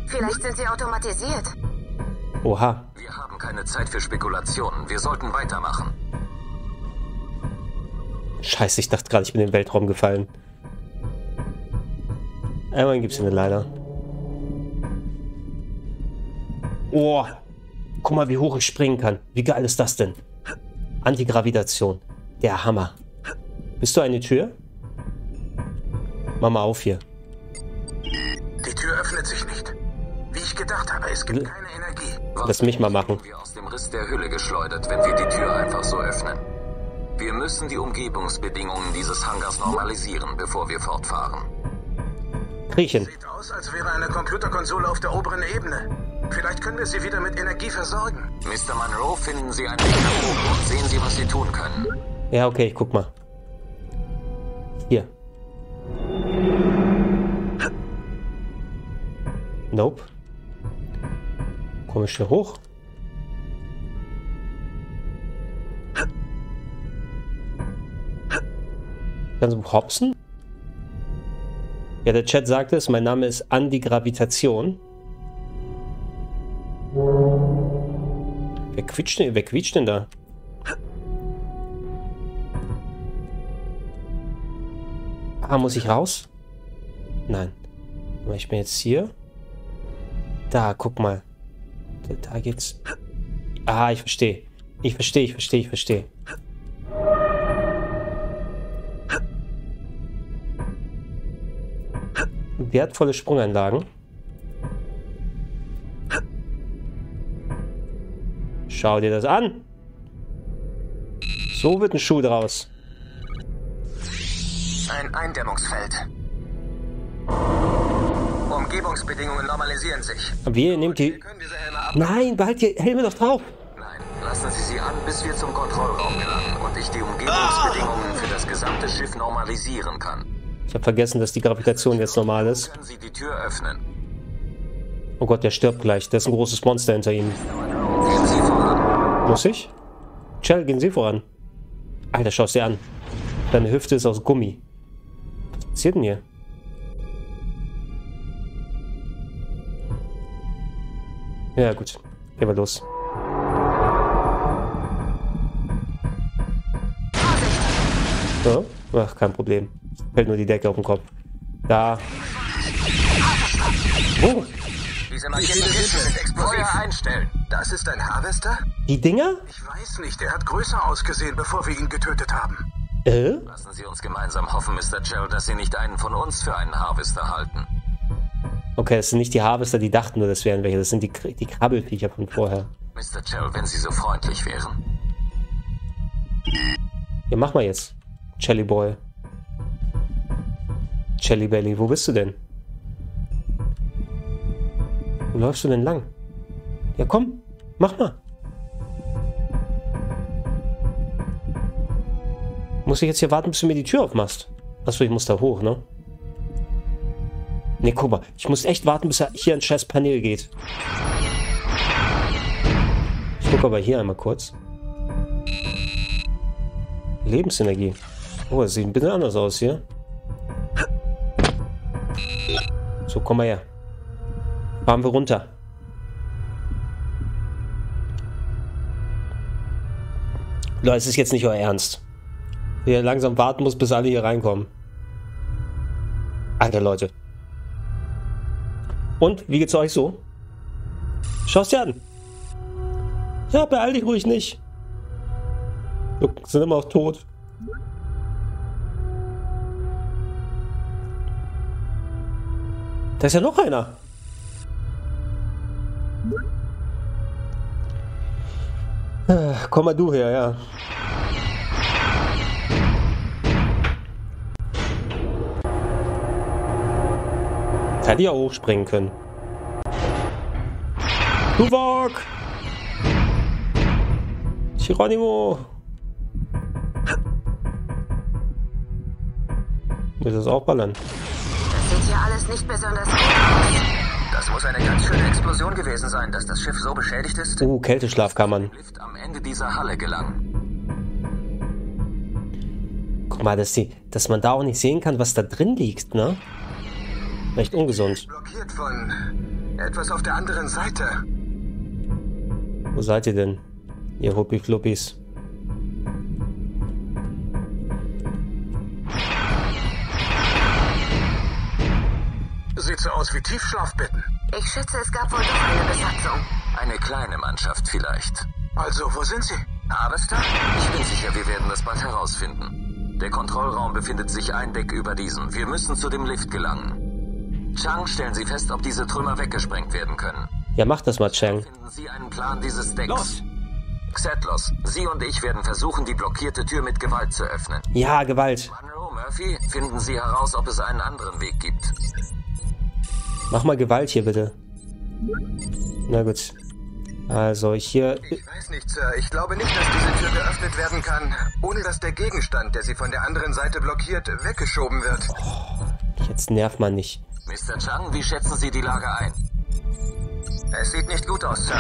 Vielleicht sind sie automatisiert. Oha. Wir haben keine Zeit für Spekulationen. Wir sollten weitermachen. Scheiße, ich dachte gerade, ich bin in den Weltraum gefallen. Einmal gibt's eine Leiter. Oh, guck mal, wie hoch ich springen kann. Wie geil ist das denn? Antigravitation. Der Hammer. Bist du eine Tür? Mach mal auf hier. Die Tür öffnet sich nicht. Wie ich gedacht habe, es gibt keine Energie. Lass mich mal machen. Wir aus dem Riss der Hülle geschleudert, wenn wir die Tür einfach so öffnen. Wir müssen die Umgebungsbedingungen dieses Hangars normalisieren, bevor wir fortfahren. Kriechen. Sieht aus, als wäre eine Computerkonsole auf der oberen Ebene. Vielleicht können wir sie wieder mit Energie versorgen. Mr. Monroe, finden Sie einen Weg nach oben und sehen Sie, was Sie tun können. Ja, okay, ich guck mal. Hier. Nope. Komme ich hier hoch? Kannst du hopsen? Ja, der Chat sagte es, mein Name ist Antigravitation. Wer quietscht denn da? Ah, muss ich raus? Nein. Ich bin jetzt hier. Da, guck mal. Da geht's. Ah, ich verstehe. Ich verstehe. Wertvolle Sprunganlagen. Schau dir das an. So wird ein Schuh draus. Ein Eindämmungsfeld. Umgebungsbedingungen normalisieren sich. Wir nehmen die... Wir können diese Helme ab. Nein, behalt die Helme doch drauf. Nein, lassen Sie sie an, bis wir zum Kontrollraum gelangen und ich die Umgebungsbedingungen für das gesamte Schiff normalisieren kann. Ich habe vergessen, dass die Gravitation jetzt normal ist. Können Sie die Tür öffnen? Oh Gott, der stirbt gleich. Da ist ein großes Monster hinter ihm. Gehen Sie voran. Muss ich? Chell, gehen Sie voran. Alter, schau es dir an. Deine Hüfte ist aus Gummi. Was passiert denn hier? Ja, gut. Gehen wir los. So. Ach, kein Problem. Fällt nur die Decke auf den Kopf. Da. Oh. Diese markierten Kisten sind explosiv. Feuer einstellen. Das ist ein Harvester? Die Dinger? Ich weiß nicht. Er hat größer ausgesehen, bevor wir ihn getötet haben. Lassen Sie uns gemeinsam hoffen, Mr. Chell, dass Sie nicht einen von uns für einen Harvester halten. Okay, das sind nicht die Harvester, die dachten nur, das wären welche. Das sind die Krabbelviecher von vorher. Mr. Chell, wenn Sie so freundlich wären. Ja, mach mal jetzt. Chelly Boy. Chelly Belly, wo bist du denn? Wo läufst du denn lang? Ja, komm, mach mal. Muss ich jetzt hier warten, bis du mir die Tür aufmachst? Achso, ich muss da hoch, ne? Ne, guck mal, ich muss echt warten, bis er hier ein scheiß Panel geht. Ich gucke aber hier einmal kurz. Lebensenergie. Oh, das sieht ein bisschen anders aus hier. So, komm mal her. Fahren wir runter. Leute, es ist jetzt nicht euer Ernst. Ihr langsam warten muss, bis alle hier reinkommen. Alter, Leute. Und, wie geht's euch so? Schau's dir an. Ja, beeil dich ruhig nicht. Wir sind immer noch tot. Da ist ja noch einer. Komm mal du her, ja. Hätte ich auch hochspringen können. Tuvok! Geronimo! Will das auch ballern? Das sieht ja alles nicht besonders gut aus. Das muss eine ganz schöne Explosion gewesen sein, dass das Schiff so beschädigt ist. Kälteschlafkammern. Lift am Ende dieser Halle gelangen. Guck mal, dass man da auch nicht sehen kann, was da drin liegt, ne? Recht ungesund. Blockiert von etwas auf der anderen Seite. Wo seid ihr denn, ihr Huppi-Fluppis? Sieht so aus wie Tiefschlafbetten. Ich schätze, es gab wohl doch eine Besatzung. Eine kleine Mannschaft vielleicht. Also, wo sind Sie? Harvester? Ich bin sicher, wir werden das bald herausfinden. Der Kontrollraum befindet sich ein Deck über diesem. Wir müssen zu dem Lift gelangen. Chang, stellen Sie fest, ob diese Trümmer weggesprengt werden können. Ja, mach das mal, Chang. Finden Sie einen Plan dieses Decks. Los! Xetlos, Sie und ich werden versuchen, die blockierte Tür mit Gewalt zu öffnen. Ja, Gewalt. Monroe, Murphy, finden Sie heraus, ob es einen anderen Weg gibt. Mach mal Gewalt hier, bitte. Na gut. Also, hier... Ich weiß nicht, Sir. Ich glaube nicht, dass diese Tür geöffnet werden kann, ohne dass der Gegenstand, der sie von der anderen Seite blockiert, weggeschoben wird. Oh, jetzt nervt man nicht. Mr. Chang, wie schätzen Sie die Lage ein? Es sieht nicht gut aus, Sir.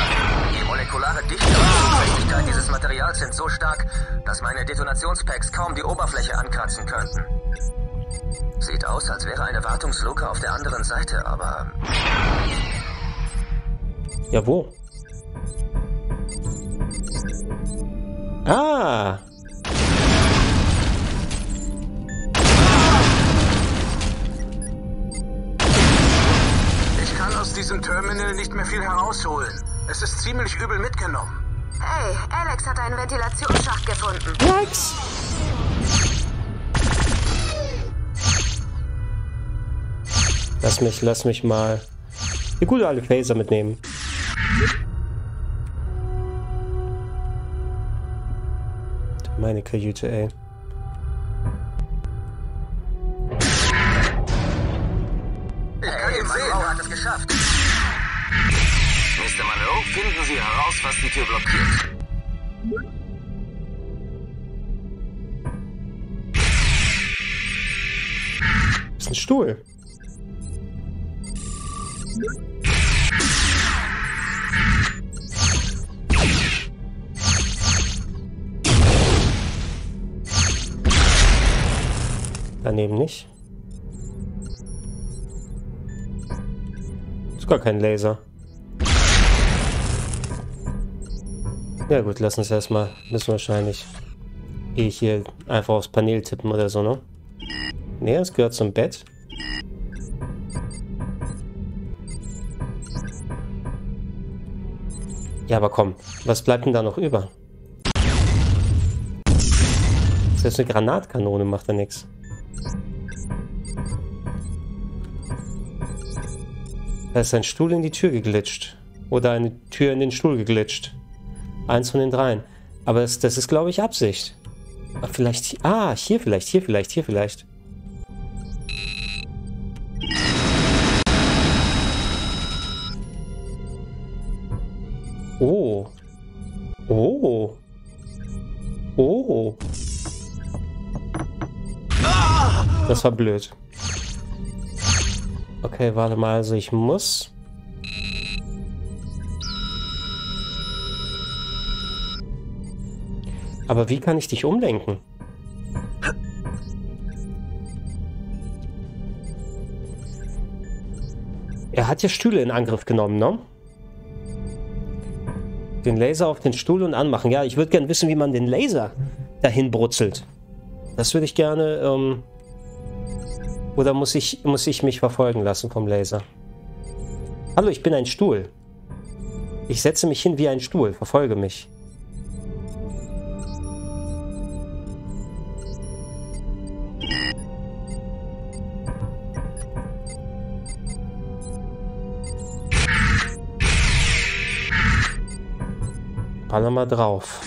Die molekulare Dichte und Festigkeit dieses Materials sind so stark, dass meine Detonationspacks kaum die Oberfläche ankratzen könnten. Sieht aus, als wäre eine Wartungsluke auf der anderen Seite, aber... Ja, wo? Ah! Ich kann aus diesem Terminal nicht mehr viel herausholen. Es ist ziemlich übel mitgenommen. Hey, Alex hat einen Ventilationsschacht gefunden. Alex! Lass mich mal eine gute alte Phaser mitnehmen. Meine Kajüte, ey. Hey, Monroe hat es geschafft. Mr. Monroe, finden Sie heraus, was die Tür blockiert. Das ist ein Stuhl. Daneben nicht. Ist gar kein Laser. Ja gut, lass uns erstmal. Müssen wir wahrscheinlich hier einfach aufs Panel tippen oder so, ne? Ne, es gehört zum Bett. Ja, aber komm, was bleibt denn da noch über? Selbst eine Granatkanone macht da nichts. Da ist ein Stuhl in die Tür geglitscht. Oder eine Tür in den Stuhl geglitscht. Eins von den dreien. Aber das ist, glaube ich, Absicht. Ach, vielleicht... Ah, hier vielleicht, hier vielleicht, hier vielleicht. Oh. Oh. Oh. Das war blöd. Okay, warte mal, also ich muss... Aber wie kann ich dich umlenken? Er hat ja Stühle in Angriff genommen, ne? Den Laser auf den Stuhl und anmachen. Ja, ich würde gerne wissen, wie man den Laser dahin brutzelt. Das würde ich gerne... Oder muss ich mich verfolgen lassen vom Laser? Hallo, ich bin ein Stuhl. Ich setze mich hin wie ein Stuhl. Verfolge mich. Baller mal drauf.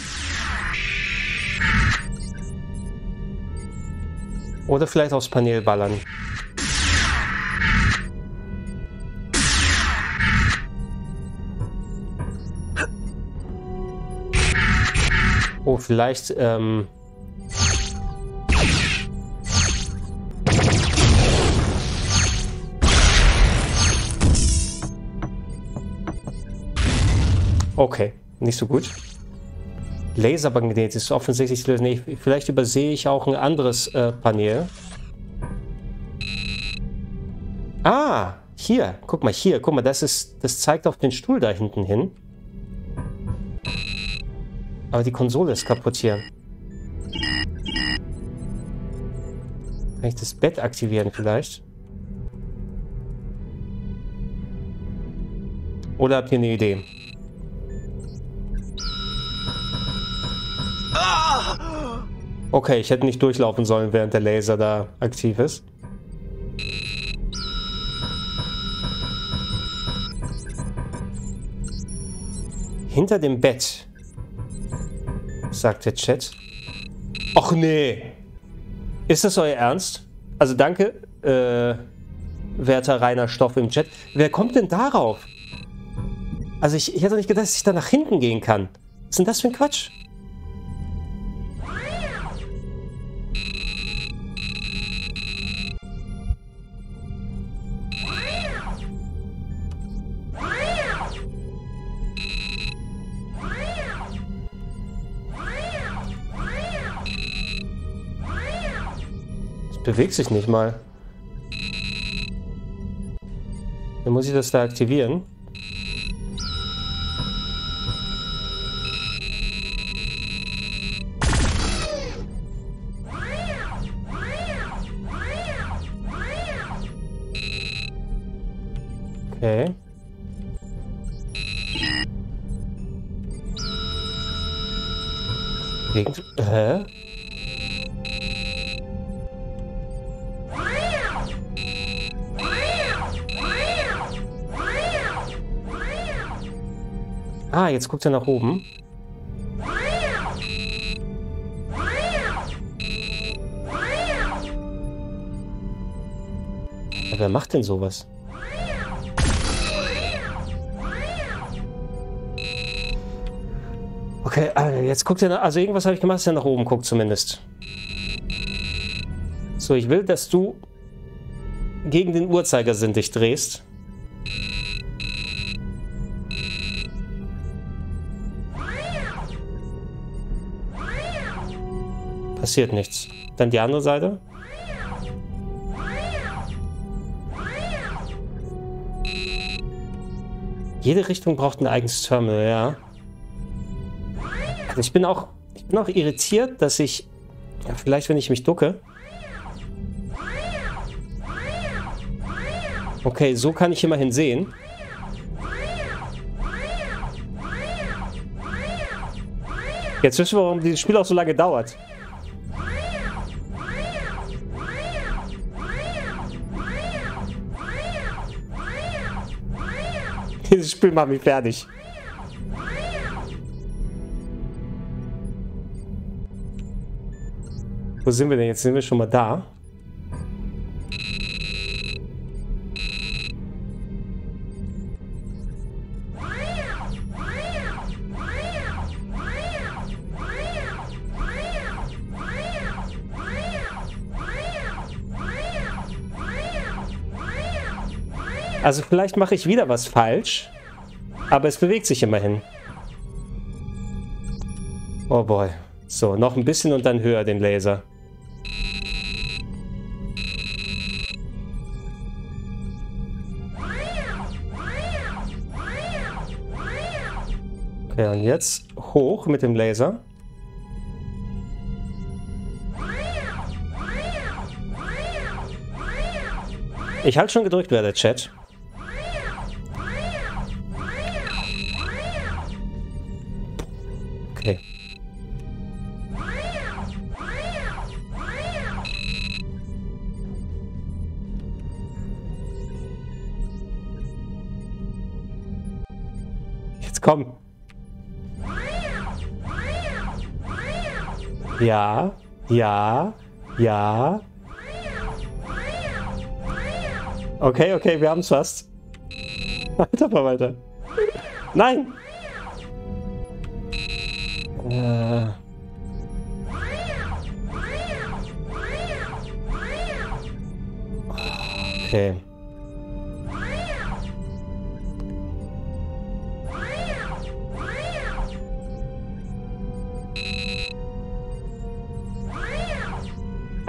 Oder vielleicht aufs Panel ballern. Oh, vielleicht, Okay, nicht so gut. Lasermagnet ist offensichtlich zu lösen. Nee, vielleicht übersehe ich auch ein anderes Panel. Ah, hier. Guck mal, hier. Guck mal, das ist, das zeigt auf den Stuhl da hinten hin. Aber die Konsole ist kaputt hier. Kann ich das Bett aktivieren vielleicht? Oder habt ihr eine Idee? Okay, ich hätte nicht durchlaufen sollen, während der Laser da aktiv ist. Hinter dem Bett, sagt der Chat. Och nee! Ist das euer Ernst? Also danke, werter reiner Stoff im Chat. Wer kommt denn darauf? Also ich hätte nicht gedacht, dass ich da nach hinten gehen kann. Was ist denn das für ein Quatsch? Bewegt sich nicht mal. Dann muss ich das da aktivieren. Okay. Hä? Ah, jetzt guckt er nach oben. Aber wer macht denn sowas? Okay, jetzt guckt er nach... Also irgendwas habe ich gemacht, dass er nach oben guckt zumindest. So, ich will, dass du gegen den Uhrzeigersinn dich drehst. Passiert nichts. Dann die andere Seite. Jede Richtung braucht ein eigenes Terminal, ja. Also ich bin auch irritiert, dass ich... Ja, vielleicht, wenn ich mich ducke. Okay, so kann ich immerhin sehen. Jetzt wissen wir, warum dieses Spiel auch so lange dauert. Dieses Spiel macht mich fertig. Wo sind wir denn? Jetzt sind wir schon mal da. Also vielleicht mache ich wieder was falsch, aber es bewegt sich immerhin. Oh boy. So, noch ein bisschen und dann höher den Laser. Okay, und jetzt hoch mit dem Laser. Ich halt schon gedrückt, wer der Chat. Okay. Jetzt komm. Ja, ja, ja. Okay, okay, wir haben es fast. Alter Verwalter. Nein! Okay.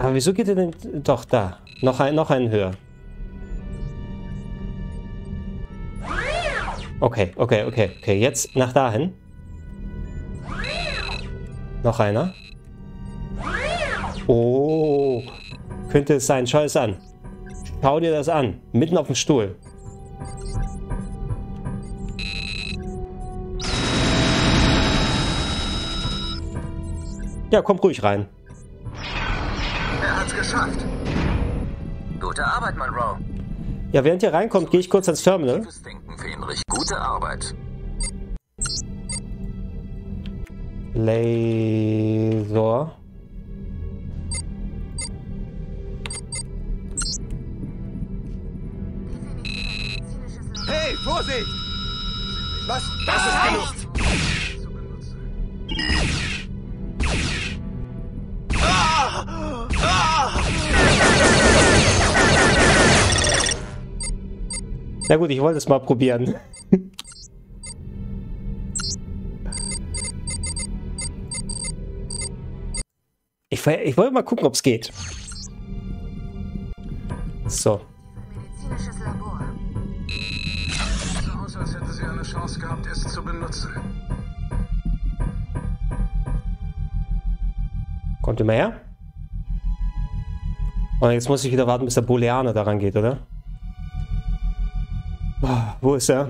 Aber wieso geht er denn... Doch, da. Noch einen höher. Okay. Jetzt nach dahin. Noch einer. Oh. Könnte es sein. Schau es an. Schau dir das an. Mitten auf dem Stuhl. Ja, komm ruhig rein. Er hat's geschafft. Gute Arbeit, mein Ro. Ja, während ihr reinkommt, gehe ich kurz ans Terminal. Gute Arbeit. Laser. Hey, Vorsicht! Was? Das ist genug! Na gut, ich wollte es mal probieren. Ich wollte mal gucken, ob es geht. So. Medizinisches Labor. Sieht so aus, als hätte sie eine Chance gehabt, es zu benutzen. Kommt immer her. Und jetzt muss ich wieder warten, bis der Booleaner daran geht, oder? Wo ist er?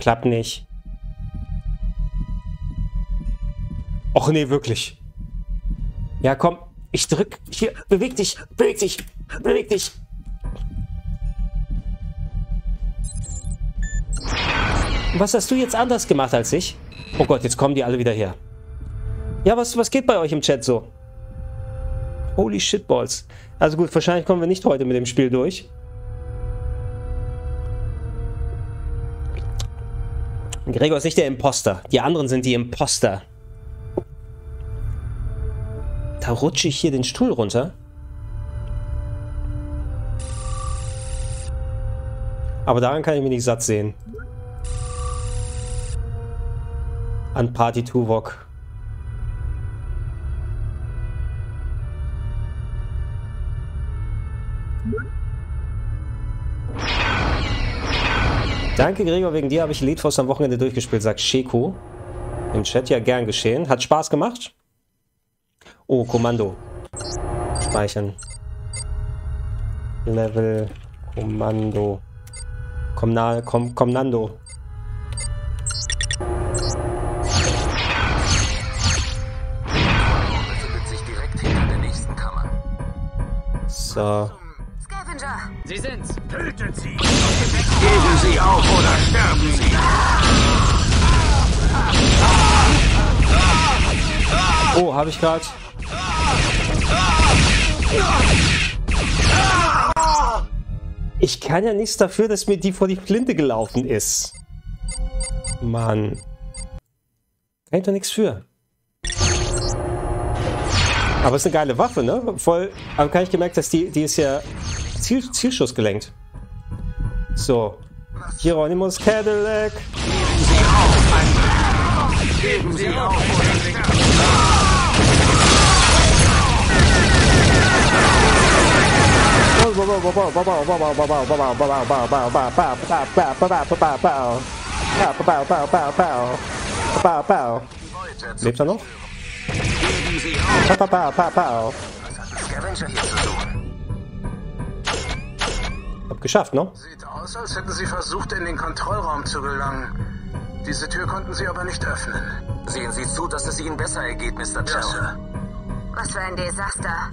Klappt nicht. Och nee, wirklich. Ja, komm. Ich drück. Hier, beweg dich. Beweg dich. Beweg dich. Was hast du jetzt anders gemacht als ich? Oh Gott, jetzt kommen die alle wieder her. Ja, was geht bei euch im Chat so? Holy Shitballs. Also gut, wahrscheinlich kommen wir nicht heute mit dem Spiel durch. Gregor ist nicht der Imposter. Die anderen sind die Imposter. Da rutsche ich hier den Stuhl runter. Aber daran kann ich mich nicht satt sehen. An Party Tuvok. Danke, Gregor, wegen dir habe ich Elite Force am Wochenende durchgespielt, sagt Sheko im Chat. Ja, gern geschehen. Hat Spaß gemacht? Oh, Kommando. Speichern. Level. Kommando. Komm nahe, komm Nando. So. Sie sind's. Tötet sie! Geben sie auf oder sterben sie! Oh, habe ich gerade. Ich kann ja nichts dafür, dass mir die vor die Flinte gelaufen ist. Mann. Kann ich doch nichts für. Aber ist eine geile Waffe, ne? Voll. Aber kann ich gemerkt, dass die ist ja Zielschuss gelenkt. So. Hieronymus Cadillac. Geben Sie auf, lebt er noch? Hab geschafft, ne? Sieht aus, als hätten sie versucht, in den Kontrollraum zu gelangen. Diese Tür konnten sie aber nicht öffnen. Sehen Sie zu, dass es Ihnen besser ergeht, Mr. Chell. Ja, was für ein Desaster.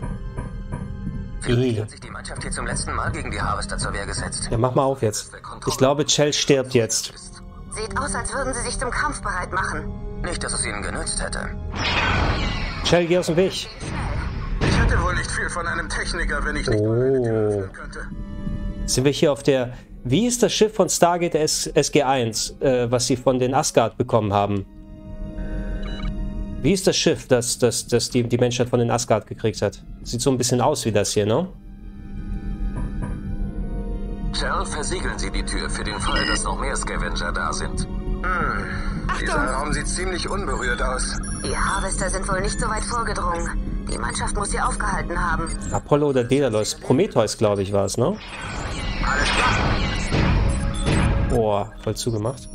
Vielleicht hat sich die Mannschaft hier zum letzten Mal gegen die Harvester zur Wehr gesetzt. Ja, mach mal auf jetzt. Ich glaube, Chell stirbt jetzt. Sieht aus, als würden sie sich zum Kampf bereit machen. Nicht, dass es ihnen genützt hätte. Chell, geh aus dem Weg. Ich hätte wohl nicht viel von einem Techniker, wenn ich nicht meine Tür öffnen könnte. Sind wir hier auf der... Wie ist das Schiff von Stargate SG-1, was sie von den Asgard bekommen haben? Wie ist das Schiff, das die Menschheit von den Asgard gekriegt hat? Sieht so ein bisschen aus wie das hier, ne? Chell, versiegeln Sie die Tür für den Fall, dass noch mehr Scavenger da sind. Dieser Raum sieht ziemlich unberührt aus. Die Harvester sind wohl nicht so weit vorgedrungen. Die Mannschaft muss sie aufgehalten haben. Apollo oder Daedalus? Prometheus, glaube ich, war es, ne? Alles klar. Boah, voll zugemacht.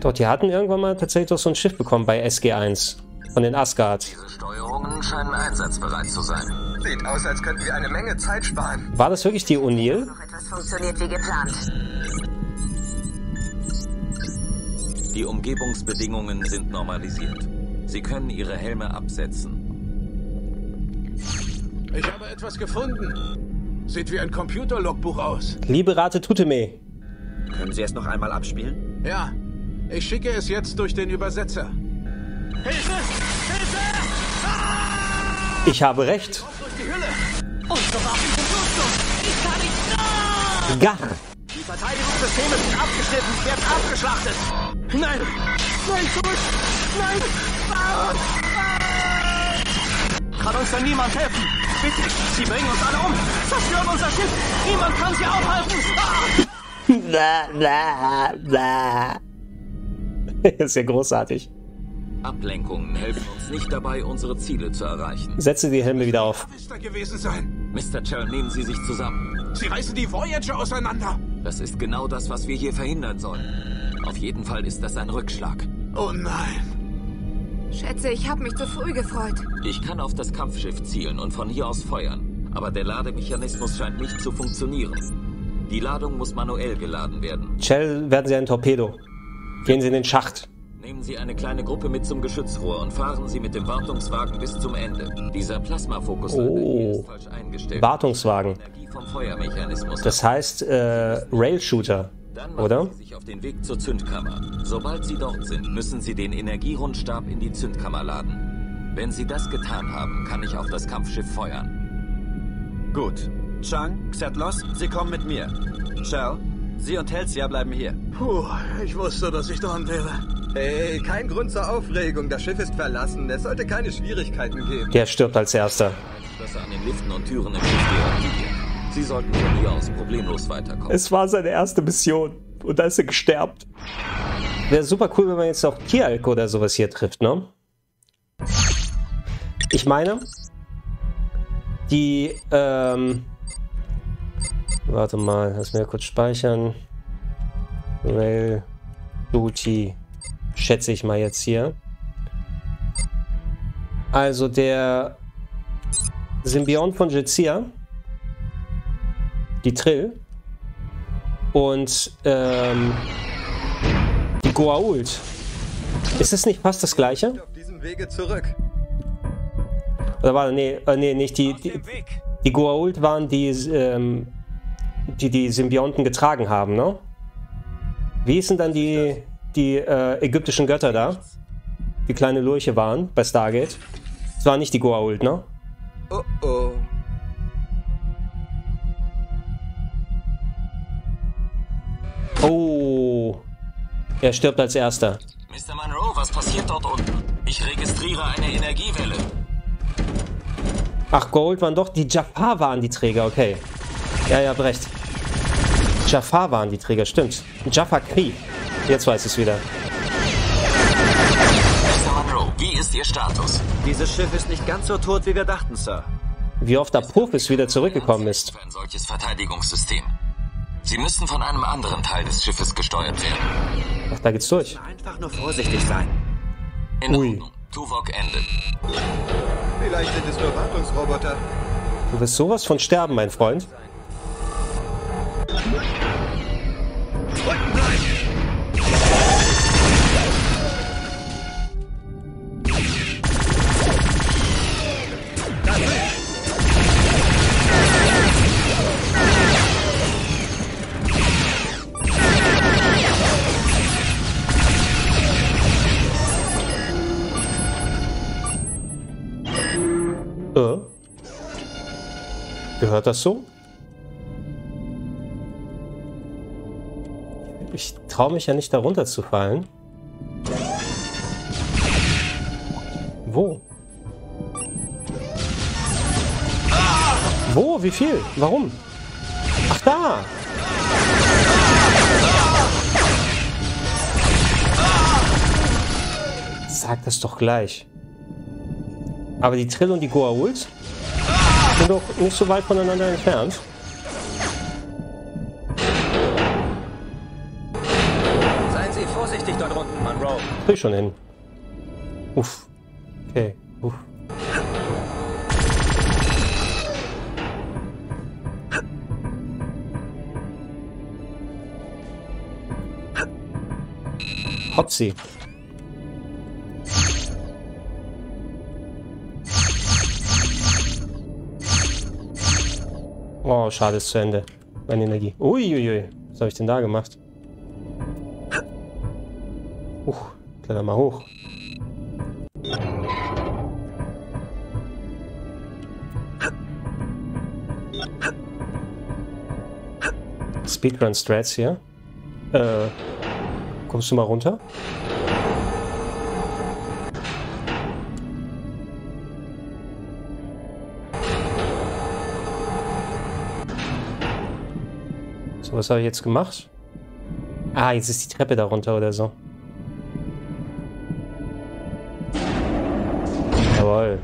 Doch, die hatten irgendwann mal tatsächlich doch so ein Schiff bekommen bei SG1 von den Asgard. Diese Steuerungen scheinen einsatzbereit zu sein. Sieht aus, als könnten wir eine Menge Zeit sparen. War das wirklich die O'Neill? Noch etwas funktioniert wie geplant. Die Umgebungsbedingungen sind normalisiert. Sie können Ihre Helme absetzen. Ich habe etwas gefunden. Sieht wie ein Computerlogbuch aus. Liberate Tuteme. Können Sie es noch einmal abspielen? Ja. Ich schicke es jetzt durch den Übersetzer. Hilfe! Hilfe! Ah! Ich habe recht. Gar. Die Verteidigungssysteme sind abgeschnitten, werden abgeschlachtet. Nein! Nein, zurück! Nein! Ah! Ah! Kann uns da niemand helfen? Bitte! Sie bringen uns alle um! Zerstören unser Schiff! Niemand kann sie aufhalten! Ah! Na, na, na. Das ist ja großartig. Ablenkungen helfen uns nicht dabei, unsere Ziele zu erreichen. Setze die Helme wieder auf. Mr. Chell, nehmen Sie sich zusammen. Sie reißen die Voyager auseinander. Das ist genau das, was wir hier verhindern sollen. Auf jeden Fall ist das ein Rückschlag. Oh nein. Schätze, ich habe mich zu früh gefreut. Ich kann auf das Kampfschiff zielen und von hier aus feuern. Aber der Lademechanismus scheint nicht zu funktionieren. Die Ladung muss manuell geladen werden. Chell, werden Sie ein Torpedo. Gehen Sie in den Schacht. Nehmen Sie eine kleine Gruppe mit zum Geschützrohr und fahren Sie mit dem Wartungswagen bis zum Ende. Dieser Plasmafokus ist falsch eingestellt. Wartungswagen. Das heißt Rail-Shooter, oder? Machen Sie sich auf den Weg zur Zündkammer. Sobald Sie dort sind, müssen Sie den Energierundstab in die Zündkammer laden. Wenn Sie das getan haben, kann ich auf das Kampfschiff feuern. Gut. Chang, Xetlos, Sie kommen mit mir. Chell, Sie und Helsia bleiben hier. Puh, ich wusste, dass ich dran wäre. Hey, kein Grund zur Aufregung. Das Schiff ist verlassen. Es sollte keine Schwierigkeiten geben. Der stirbt als Erster. Dass er an den Liften und Türen im Schiff deaktiviert. Sie sollten von hier aus problemlos weiterkommen. Es war seine erste Mission. Und da ist er gestorben. Wäre super cool, wenn man jetzt auch Kialk oder sowas hier trifft, ne? Ich meine, die, warte mal, lass mir kurz speichern. Rail Duty, schätze ich mal jetzt hier. Also der Symbiont von Jadzia, die Trill und die Goa'uld. Ist es nicht fast das Gleiche? Auf diesem Wege zurück. Oder warte, nee, nicht die. Die Goa'uld waren die die Symbionten getragen haben, ne? Wie hießen dann die ägyptischen Götter da? Die kleine Lurche waren bei Stargate. Das war nicht die Goa'uld, ne? Oh oh. Oh. Er stirbt als Erster. Mr. Monroe, was passiert dort unten? Ich registriere eine Energiewelle. Ach, Goa'uld waren doch... Die Jafar waren die Träger, okay. Ja, ihr habt recht. Jafar waren die Träger, stimmt. Jafar Kri. Jetzt weiß ich es wieder. Mr. Monroe, wie ist Ihr Status? Dieses Schiff ist nicht ganz so tot, wie wir dachten, Sir. Wie oft der Profis wieder zurückgekommen ist. Für ein solches Verteidigungssystem. Sie müssen von einem anderen Teil des Schiffes gesteuert werden. Ach, da geht's durch. Einfach nur vorsichtig sein. In Ordnung. Tuvok endet. Vielleicht sind es nur Wartungsroboter. Du wirst sowas von sterben, mein Freund. Gehört das so? Ich traue mich ja nicht, da runterzufallen. Wo? Wo? Wie viel? Warum? Ach, da! Sag das doch gleich. Aber die Trill und die Goa'uld sind doch nicht so weit voneinander entfernt. Seien Sie vorsichtig dort unten, Monroe. Krieg schon hin. Uff. Okay. Uff. Hopsi. Oh, schade, ist zu Ende. Meine Energie. Uiuiui. Was habe ich denn da gemacht? Kletter mal hoch. Speedrun-Strats hier. Kommst du mal runter? So, was habe ich jetzt gemacht? Ah, jetzt ist die Treppe da runter oder so. Jawohl.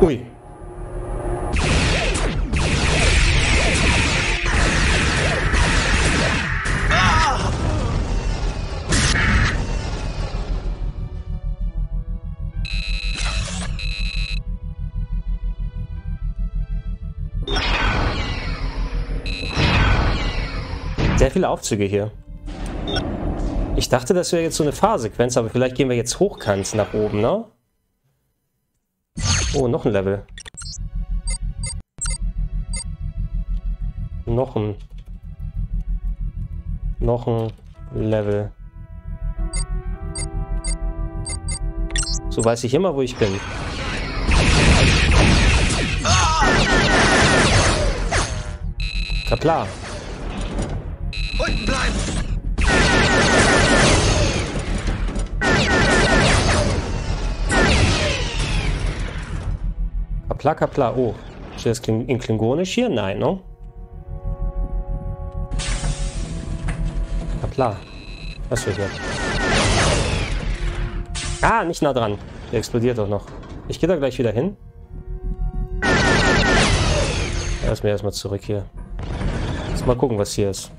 Ui. Viele Aufzüge hier. Ich dachte, das wäre jetzt so eine Fahrsequenz, aber vielleicht gehen wir jetzt hochkant nach oben, ne? Oh, noch ein Level. Noch ein Level. So weiß ich immer, wo ich bin. Kapla. Unten bleiben! Kapla, kapla. Oh. Steht das in Klingonisch hier? Nein, ne? Kapla. Was wird hier? Ah, nicht nah dran. Der explodiert doch noch. Ich gehe da gleich wieder hin. Lass mir erstmal zurück hier. Jetzt mal gucken, was hier ist.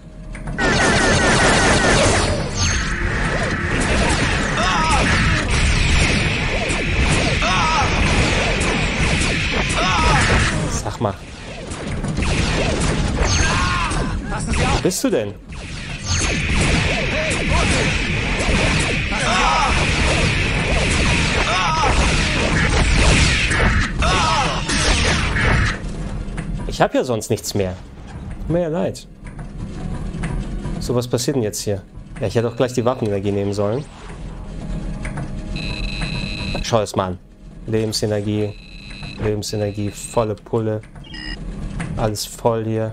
Sag mal. Wo bist du denn? Ich habe ja sonst nichts mehr. Tut mir ja leid. So, was passiert denn jetzt hier? Ja, ich hätte doch gleich die Waffenenergie nehmen sollen. Schau es mal an. Lebensenergie. Lebensenergie, volle Pulle. Alles voll hier.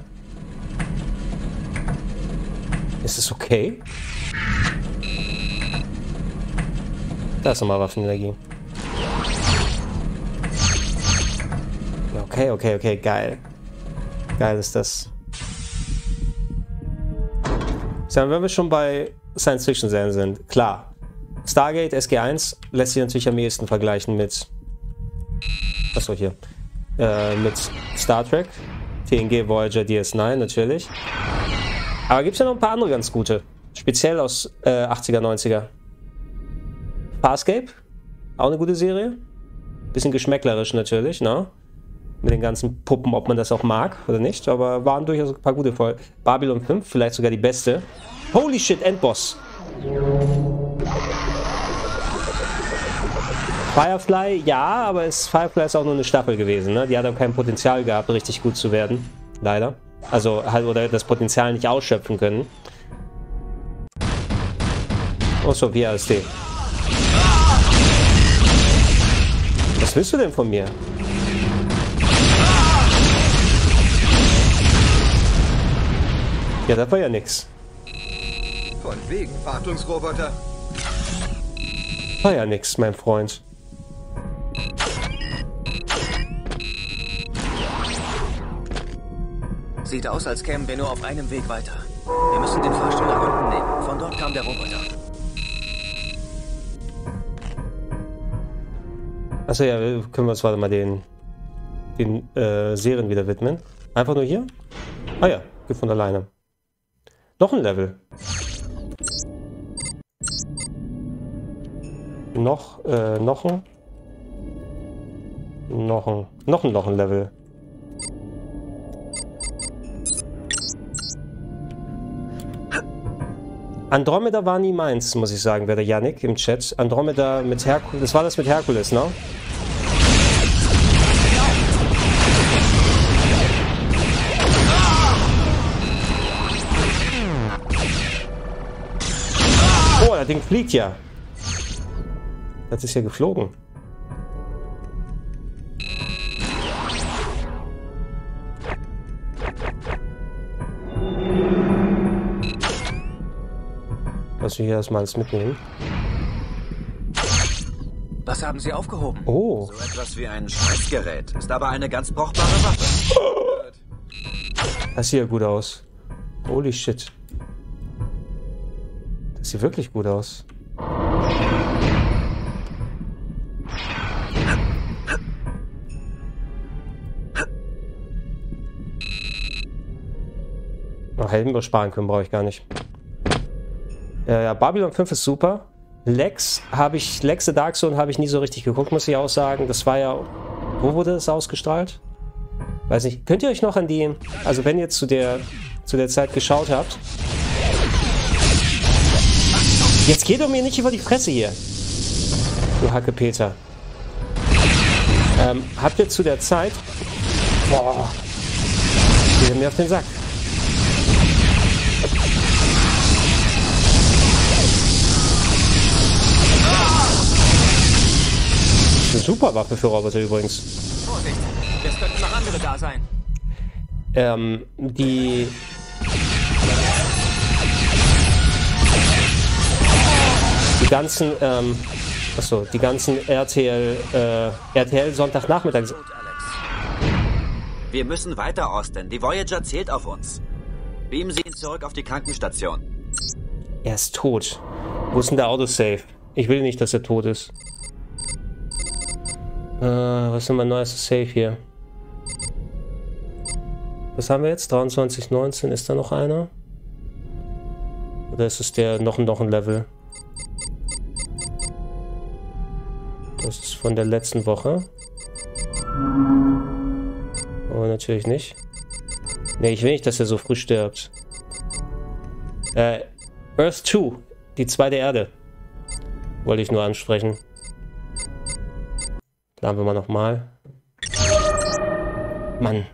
Ist es okay? Da ist nochmal Waffenenergie. Ja, okay, geil. Geil ist das. Sagen, wenn wir schon bei Science-Fiction-Serien sind, klar. Stargate SG-1 lässt sich natürlich am ehesten vergleichen mit... Achso, hier. Mit Star Trek, TNG, Voyager, DS9 natürlich. Aber gibt es ja noch ein paar andere ganz gute. Speziell aus 80er, 90er. Farscape, auch eine gute Serie. Bisschen geschmäcklerisch natürlich, ne? Mit den ganzen Puppen, ob man das auch mag oder nicht. Aber waren durchaus ein paar gute Folgen. Babylon 5, vielleicht sogar die beste. Holy shit, Endboss! Firefly, ja, aber Firefly ist auch nur eine Staffel gewesen, ne? Die hat auch kein Potenzial gehabt, richtig gut zu werden. Leider. Also, halt, oder das Potenzial nicht ausschöpfen können. Oh, so, VLSD. Was willst du denn von mir? Ja, das war ja nix. Von wegen Wartungsroboter. war ja nix, mein Freund. Sieht aus, als kämen wir nur auf einem Weg weiter. Wir müssen den Fahrstuhl nach unten nehmen. Von dort kam der Roboter. Achso, ja, können wir uns, warte mal, den Serien wieder widmen. Einfach nur hier? Ah ja, geht von alleine. Noch ein Level. Noch ein Level. Andromeda war nie meins, muss ich sagen, wäre Yannick im Chat. Andromeda mit Herkules, das war das mit Herkules, ne? Oh, das Ding fliegt ja. Das ist ja geflogen. Lass mich hier erstmal alles mitnehmen. Was haben Sie aufgehoben? Oh. So etwas wie ein Scheißgerät. Ist aber eine ganz brauchbare Waffe. Das sieht ja gut aus. Holy shit. Das sieht wirklich gut aus. Helden übersparen können, brauche ich gar nicht. Ja, Babylon 5 ist super. Lex the Dark Zone habe ich nie so richtig geguckt, muss ich auch sagen. Das war ja... Wo wurde das ausgestrahlt? Weiß nicht. Könnt ihr euch noch an die... Also wenn ihr zu der Zeit geschaut habt... Jetzt geht doch mir nicht über die Fresse hier. Du Hacke Peter. Habt ihr zu der Zeit... Boah. Geht mir auf den Sack. Super Waffe für Roboter übrigens. Vorsicht, das könnten noch andere da sein. Die... Die ganzen, achso, die ganzen RTL Sonntagnachmittags... Wir müssen weiter, Austin. Die Voyager zählt auf uns. Beamen Sie ihn zurück auf die Krankenstation. Er ist tot. Wo ist denn der Autosave? Ich will nicht, dass er tot ist. Was ist denn mein neues Save hier? Was haben wir jetzt? 23,19. Ist da noch einer? Oder ist es der noch ein Level? Das ist von der letzten Woche. Aber natürlich nicht. Ne, ich will nicht, dass er so früh stirbt. Earth 2. Die zweite Erde. Wollte ich nur ansprechen. Laden wir mal nochmal. Mann.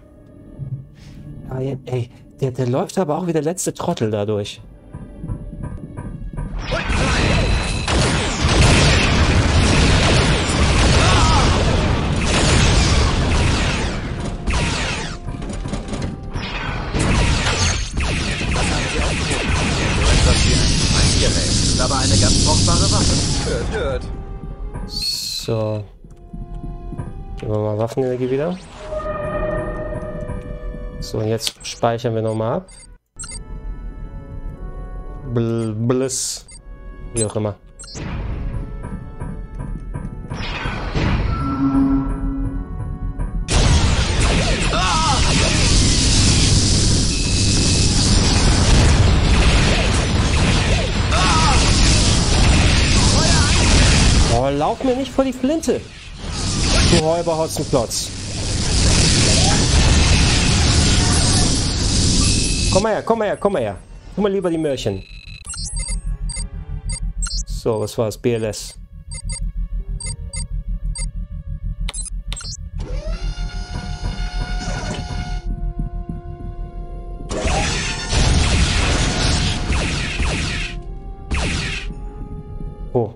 Ah, ja, ey, der läuft aber auch wie der letzte Trottel dadurch. Das ist aber eine ganz brauchbare Waffe. So. Geben wir mal Waffenenergie wieder. So, und jetzt speichern wir nochmal ab. Bliss. Wie auch immer. Oh, lauf mir nicht vor die Flinte! Du Räuber Hotzenplotz. Komm mal her, komm mal her, komm mal her. Tu mal lieber die Möhrchen. So, was war's? BLS. Oh.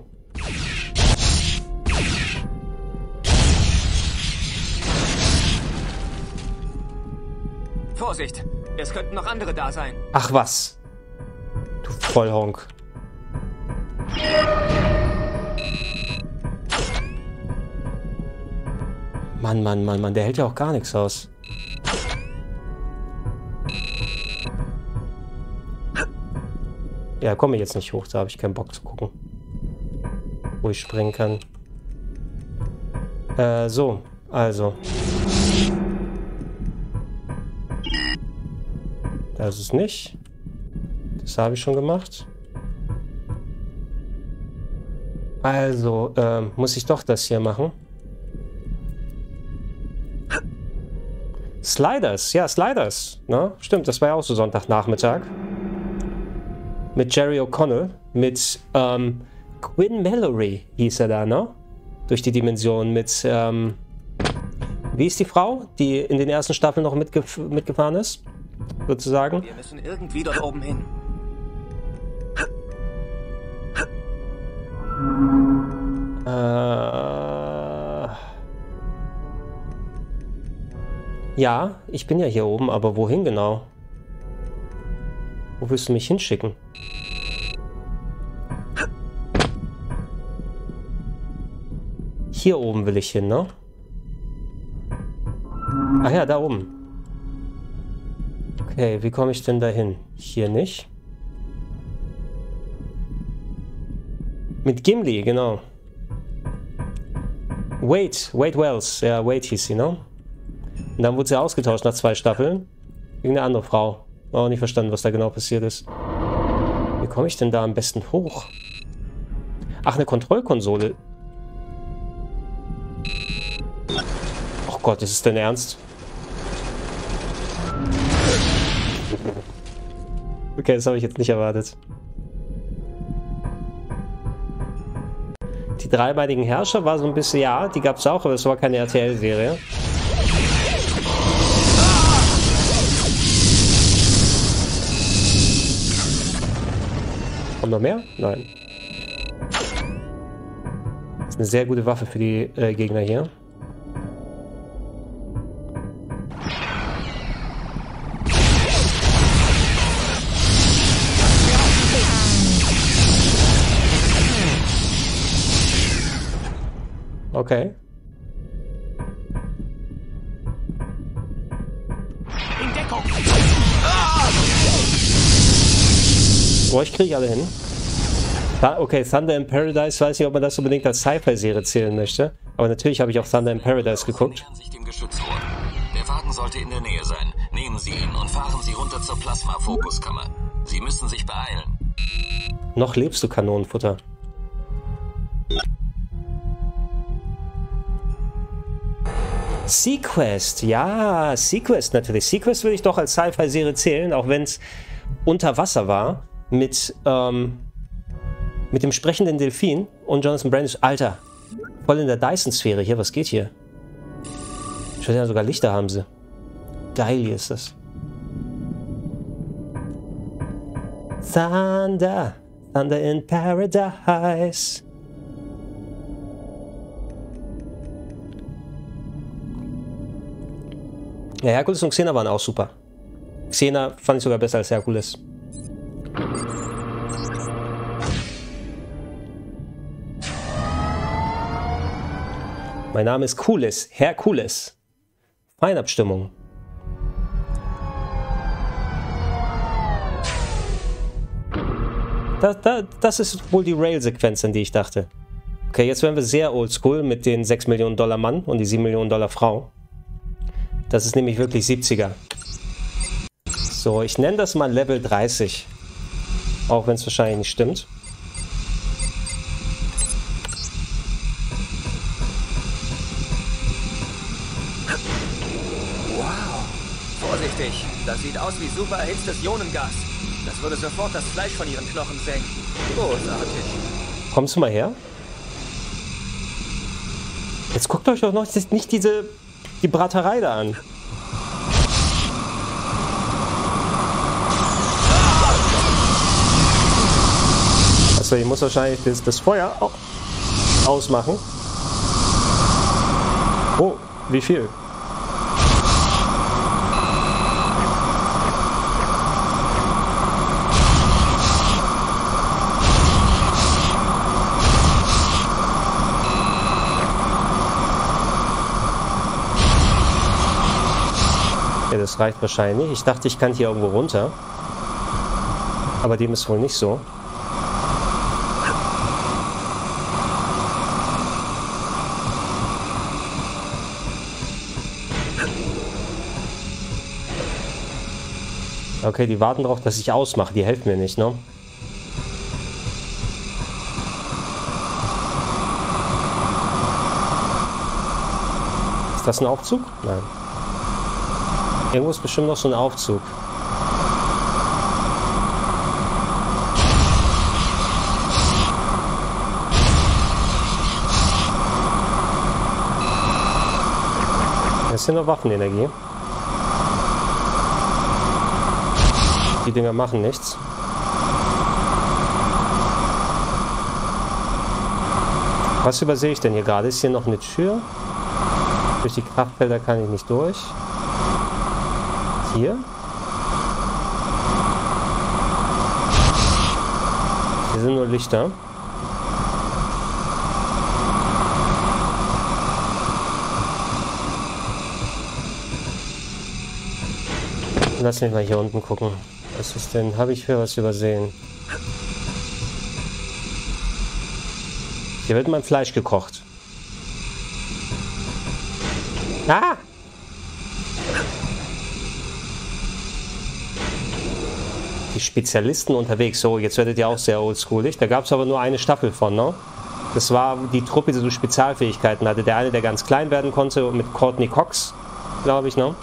Vorsicht, es könnten noch andere da sein. Ach was. Du Vollhonk. Mann, der hält ja auch gar nichts aus. Ja, komme ich jetzt nicht hoch, da habe ich keinen Bock zu gucken. Wo ich springen kann. So, also. Das ist nicht. Das habe ich schon gemacht. Also, muss ich doch das hier machen. Sliders, ja, Sliders. Na, stimmt, das war ja auch so Sonntagnachmittag. Mit Jerry O'Connell, mit Quinn Mallory hieß er da, ne? Durch die Dimension mit, wie ist die Frau, die in den ersten Staffeln noch mitgefahren ist, sozusagen? Wir müssen irgendwie dort oben hin. Ja, ich bin ja hier oben, aber wohin genau? Wo willst du mich hinschicken? Hier oben will ich hin, ne? Ach ja, da oben. Okay, wie komme ich denn da hin? Hier nicht. Mit Gimli, genau. Wade Wells. Ja, Wade hieß sie, ne? Und dann wurde sie ausgetauscht nach 2 Staffeln. Gegen eine andere Frau. Auch nicht verstanden, was da genau passiert ist. Wie komme ich denn da am besten hoch? Ach, eine Kontrollkonsole. Oh Gott, ist es denn ernst? Okay, das habe ich jetzt nicht erwartet. Die dreibeinigen Herrscher war so ein bisschen, ja, die gab es auch, aber es war keine RTL-Serie. Noch mehr? Nein. Das ist eine sehr gute Waffe für die Gegner hier. Okay. Boah, ich kriege alle hin. Okay, Thunder in Paradise, weiß nicht, ob man das unbedingt als Sci-Fi-Serie zählen möchte. Aber natürlich habe ich auch Thunder in Paradise geguckt. Der Wagen sollte in der Nähe sein. Nehmen Sie ihn und fahren Sie runter zur Plasma-Fokuskammer. Sie müssen sich beeilen. Noch lebst du, Kanonenfutter. Seaquest, ja, Seaquest natürlich. Seaquest würde ich doch als Sci-Fi-Serie zählen, auch wenn es unter Wasser war. Mit dem sprechenden Delfin und Jonathan Brandis. Alter, voll in der Dyson-Sphäre hier. Was geht hier? Ich weiß ja, sogar Lichter haben sie. Geil hier ist das. Thunder. Thunder in Paradise. Ja, Herkules und Xena waren auch super. Xena fand ich sogar besser als Herkules. Mein Name ist Kules, Herkules. Feinabstimmung. Das ist wohl die Rail-Sequenz, an die ich dachte. Okay, jetzt werden wir sehr oldschool mit den 6 Millionen Dollar Mann und die 7 Millionen Dollar Frau. Das ist nämlich wirklich 70er. So, ich nenne das mal Level 30. Auch wenn es wahrscheinlich nicht stimmt. Das sieht aus wie super erhitztes Ionengas. Das würde sofort das Fleisch von ihren Knochen senken. Großartig. Kommst du mal her? Jetzt guckt euch doch noch nicht die Braterei da an. Also ich muss wahrscheinlich das Feuer ausmachen. Oh, wie viel? Ja, das reicht wahrscheinlich. Ich dachte, ich kann hier irgendwo runter. Aber dem ist wohl nicht so. Okay, die warten darauf, dass ich ausmache. Die helfen mir nicht, ne? Ist das ein Aufzug? Nein. Irgendwo ist bestimmt noch so ein Aufzug. Das ist ja nur Waffenenergie. Die Dinger machen nichts. Was übersehe ich denn hier gerade? Ist hier noch eine Tür? Durch die Kraftfelder kann ich nicht durch. Hier? Hier sind nur Lichter. Lass mich mal hier unten gucken. Was ist denn? Habe ich hier was übersehen? Hier wird mein Fleisch gekocht. Ah! Die Spezialisten unterwegs. So, jetzt werdet ihr auch sehr oldschoolig. Da gab es aber nur eine Staffel von, ne? Das war die Truppe, die so Spezialfähigkeiten hatte. Der eine, der ganz klein werden konnte, mit Courtney Cox, glaube ich, ne?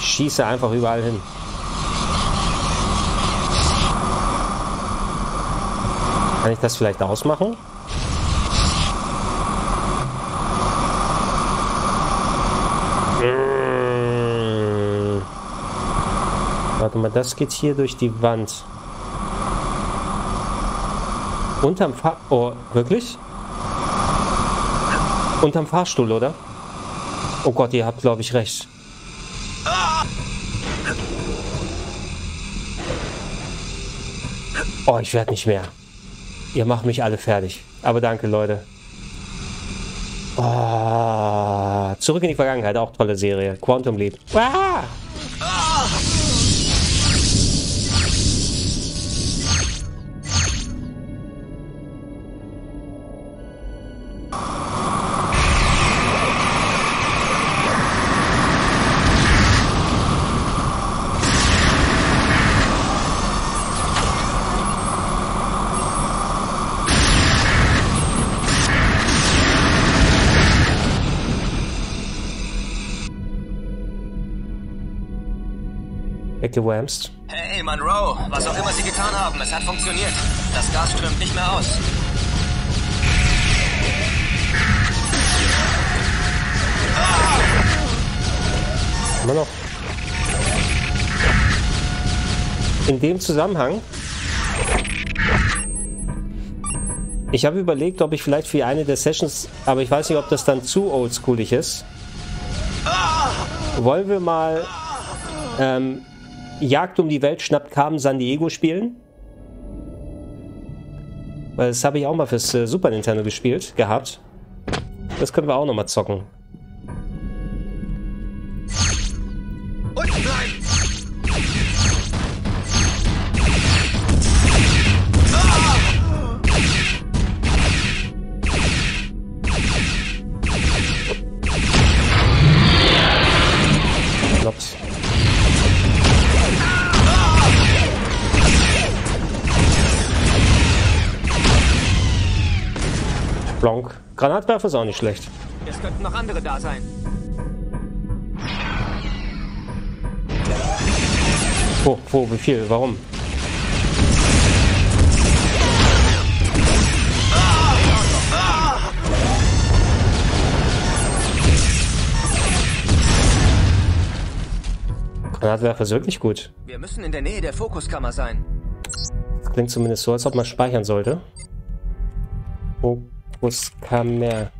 Schieße einfach überall hin. Kann ich das vielleicht ausmachen? Mmh. Warte mal, das geht hier durch die Wand. Unterm Fahrstuhl. Oh, wirklich? Unterm Fahrstuhl, oder? Oh Gott, ihr habt, glaube ich, recht. Oh, ich werde nicht mehr. Ihr macht mich alle fertig. Aber danke, Leute. Oh, zurück in die Vergangenheit. Auch tolle Serie. Quantum Leap. Ah! Gewämst. Hey, Monroe, was auch immer Sie getan haben, es hat funktioniert. Das Gas strömt nicht mehr aus. Ah! Immer noch. In dem Zusammenhang, ich habe überlegt, ob ich vielleicht für eine der Sessions, aber ich weiß nicht, ob das dann zu oldschoolig ist. Wollen wir mal Jagd um die Welt schnappt Carmen San Diego spielen. Weil das habe ich auch mal fürs Super Nintendo gespielt, gehabt. Das können wir auch nochmal zocken. Und nein. Ah. Klops. Blank. Granatwerfer ist auch nicht schlecht. Es könnten noch andere da sein. Wo, wie viel, warum? Granatwerfer ist wirklich gut. Wir müssen in der Nähe der Fokuskammer sein. Klingt zumindest so, als ob man speichern sollte. Oh. Was kam mehr?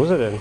Wo ist er denn?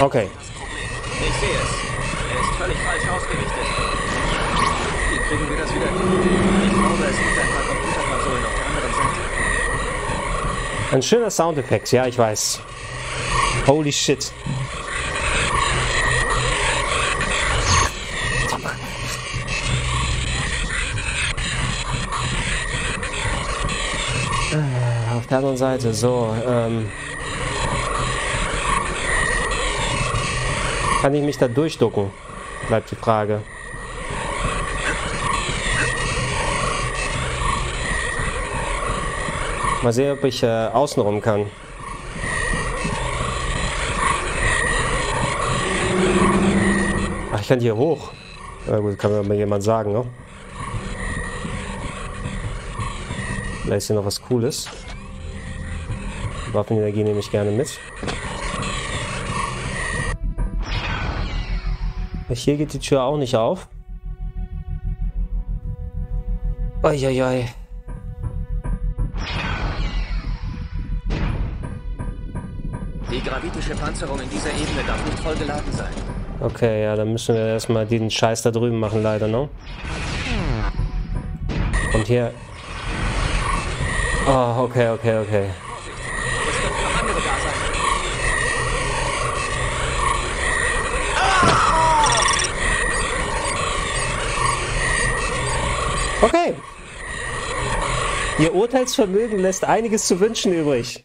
Okay. Ich sehe es. Er ist völlig falsch ausgerichtet. Wie kriegen wir das wieder hin? Ich glaube, es gibt ein paar Computerkonsolen auf der anderen Seite. Ein schöner Soundeffekt, ja, ich weiß. Holy shit. Auf der anderen Seite, so, Kann ich mich da durchducken? Bleibt die Frage. Mal sehen, ob ich außenrum kann. Ach, ich kann hier hoch. Na gut, kann mir jemand sagen, ne? Vielleicht ist hier noch was Cooles. Waffenenergie nehme ich gerne mit. Hier geht die Tür auch nicht auf. Uiuiui. Die gravitische Panzerung in dieser Ebene darf nicht voll geladen sein. Okay, ja, dann müssen wir erstmal den Scheiß da drüben machen, leider, ne? Und hier... Oh, okay, okay, okay. Okay. Ihr Urteilsvermögen lässt einiges zu wünschen übrig.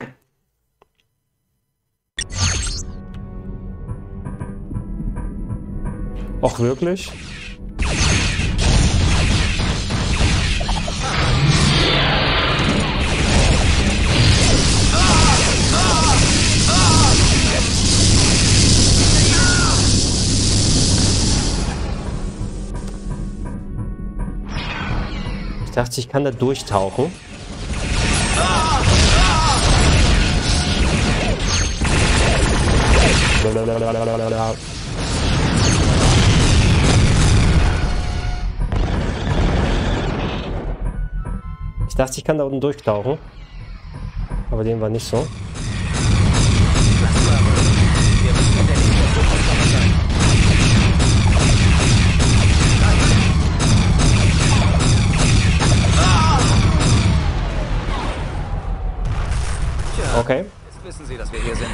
Och, wirklich? Ich dachte, ich kann da durchtauchen. Ich dachte, ich kann da unten durchtauchen. Aber dem war nicht so. Okay. Jetzt wissen Sie, dass wir hier sind.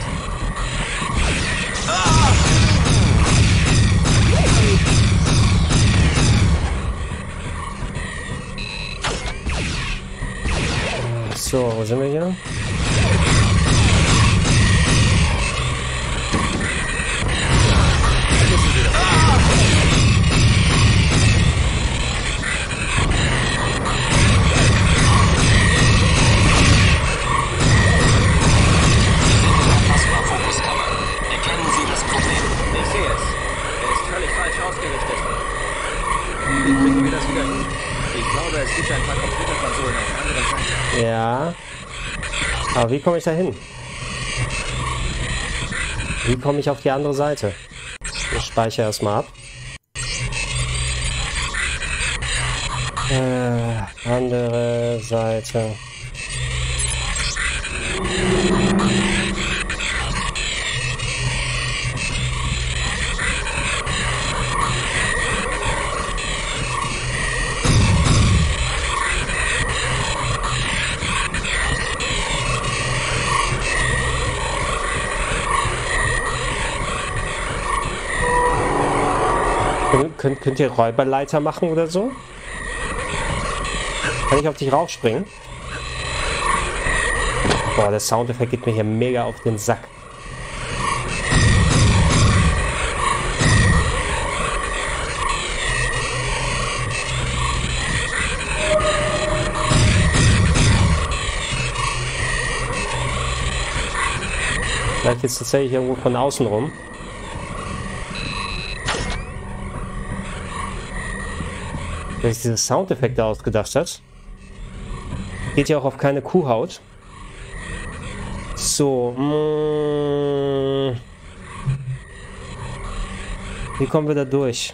So, wo sind wir hier? Ja, aber wie komme ich da hin? Wie komme ich auf die andere Seite? Ich speichere erstmal ab. Andere Seite. Könnt ihr Räuberleiter machen oder so? Kann ich auf dich raufspringen? Boah, der Soundeffekt geht mir hier mega auf den Sack. Vielleicht jetzt tatsächlich irgendwo von außen rum. Wer sich diese Soundeffekte ausgedacht hat, geht ja auch auf keine Kuhhaut. So. Wie kommen wir da durch?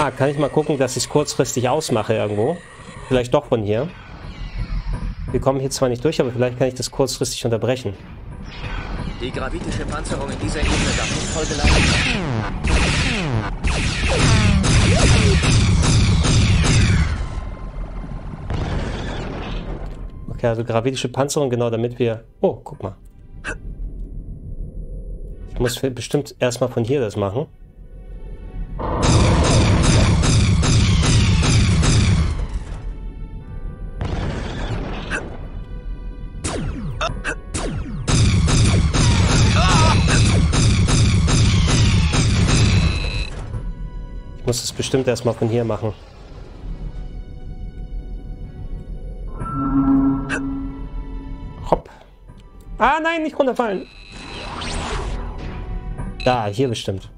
Ah, kann ich mal gucken, dass ich es kurzfristig ausmache irgendwo? Vielleicht doch von hier. Wir kommen hier zwar nicht durch, aber vielleicht kann ich das kurzfristig unterbrechen. Die gravitische Panzerung in dieser Ebene darf nicht voll geladen werden. Okay, also gravitische Panzerung, genau, damit wir... Oh, guck mal. Ich muss bestimmt erstmal von hier das machen. Ich muss es bestimmt erstmal von hier machen. Hopp. Ah nein, nicht runterfallen. Da, hier bestimmt.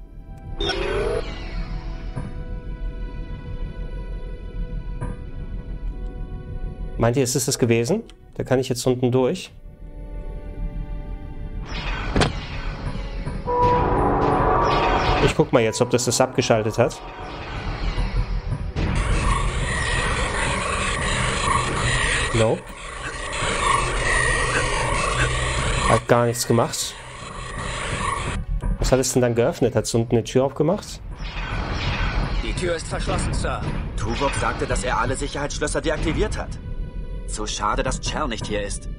Meint ihr, es ist es gewesen? Da kann ich jetzt unten durch. Ich guck mal jetzt, ob das abgeschaltet hat. No. Hat gar nichts gemacht. Was hat es denn dann geöffnet? Hat es unten eine Tür aufgemacht? Die Tür ist verschlossen, Sir. Tuvok sagte, dass er alle Sicherheitsschlösser deaktiviert hat. So schade, dass Chell nicht hier ist.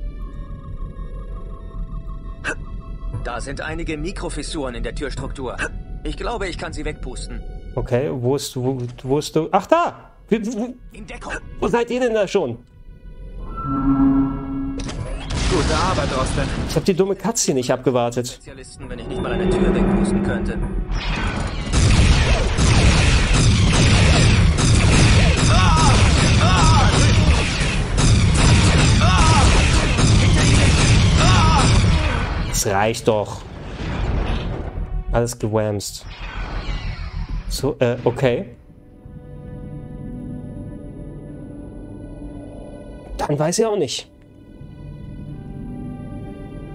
Da sind einige Mikrofissuren in der Türstruktur. Ich glaube, ich kann sie wegpusten. Okay, wo ist du? Ach, da! In Deckung! Wo seid ihr denn da schon? Gute Arbeit, Rosten. Ich habe die dumme Katze hier nicht abgewartet. Spezialisten, wenn ich nicht mal eine Tür wegpusten könnte. Das reicht doch. Alles gewämst. So, okay. Dann weiß ich auch nicht.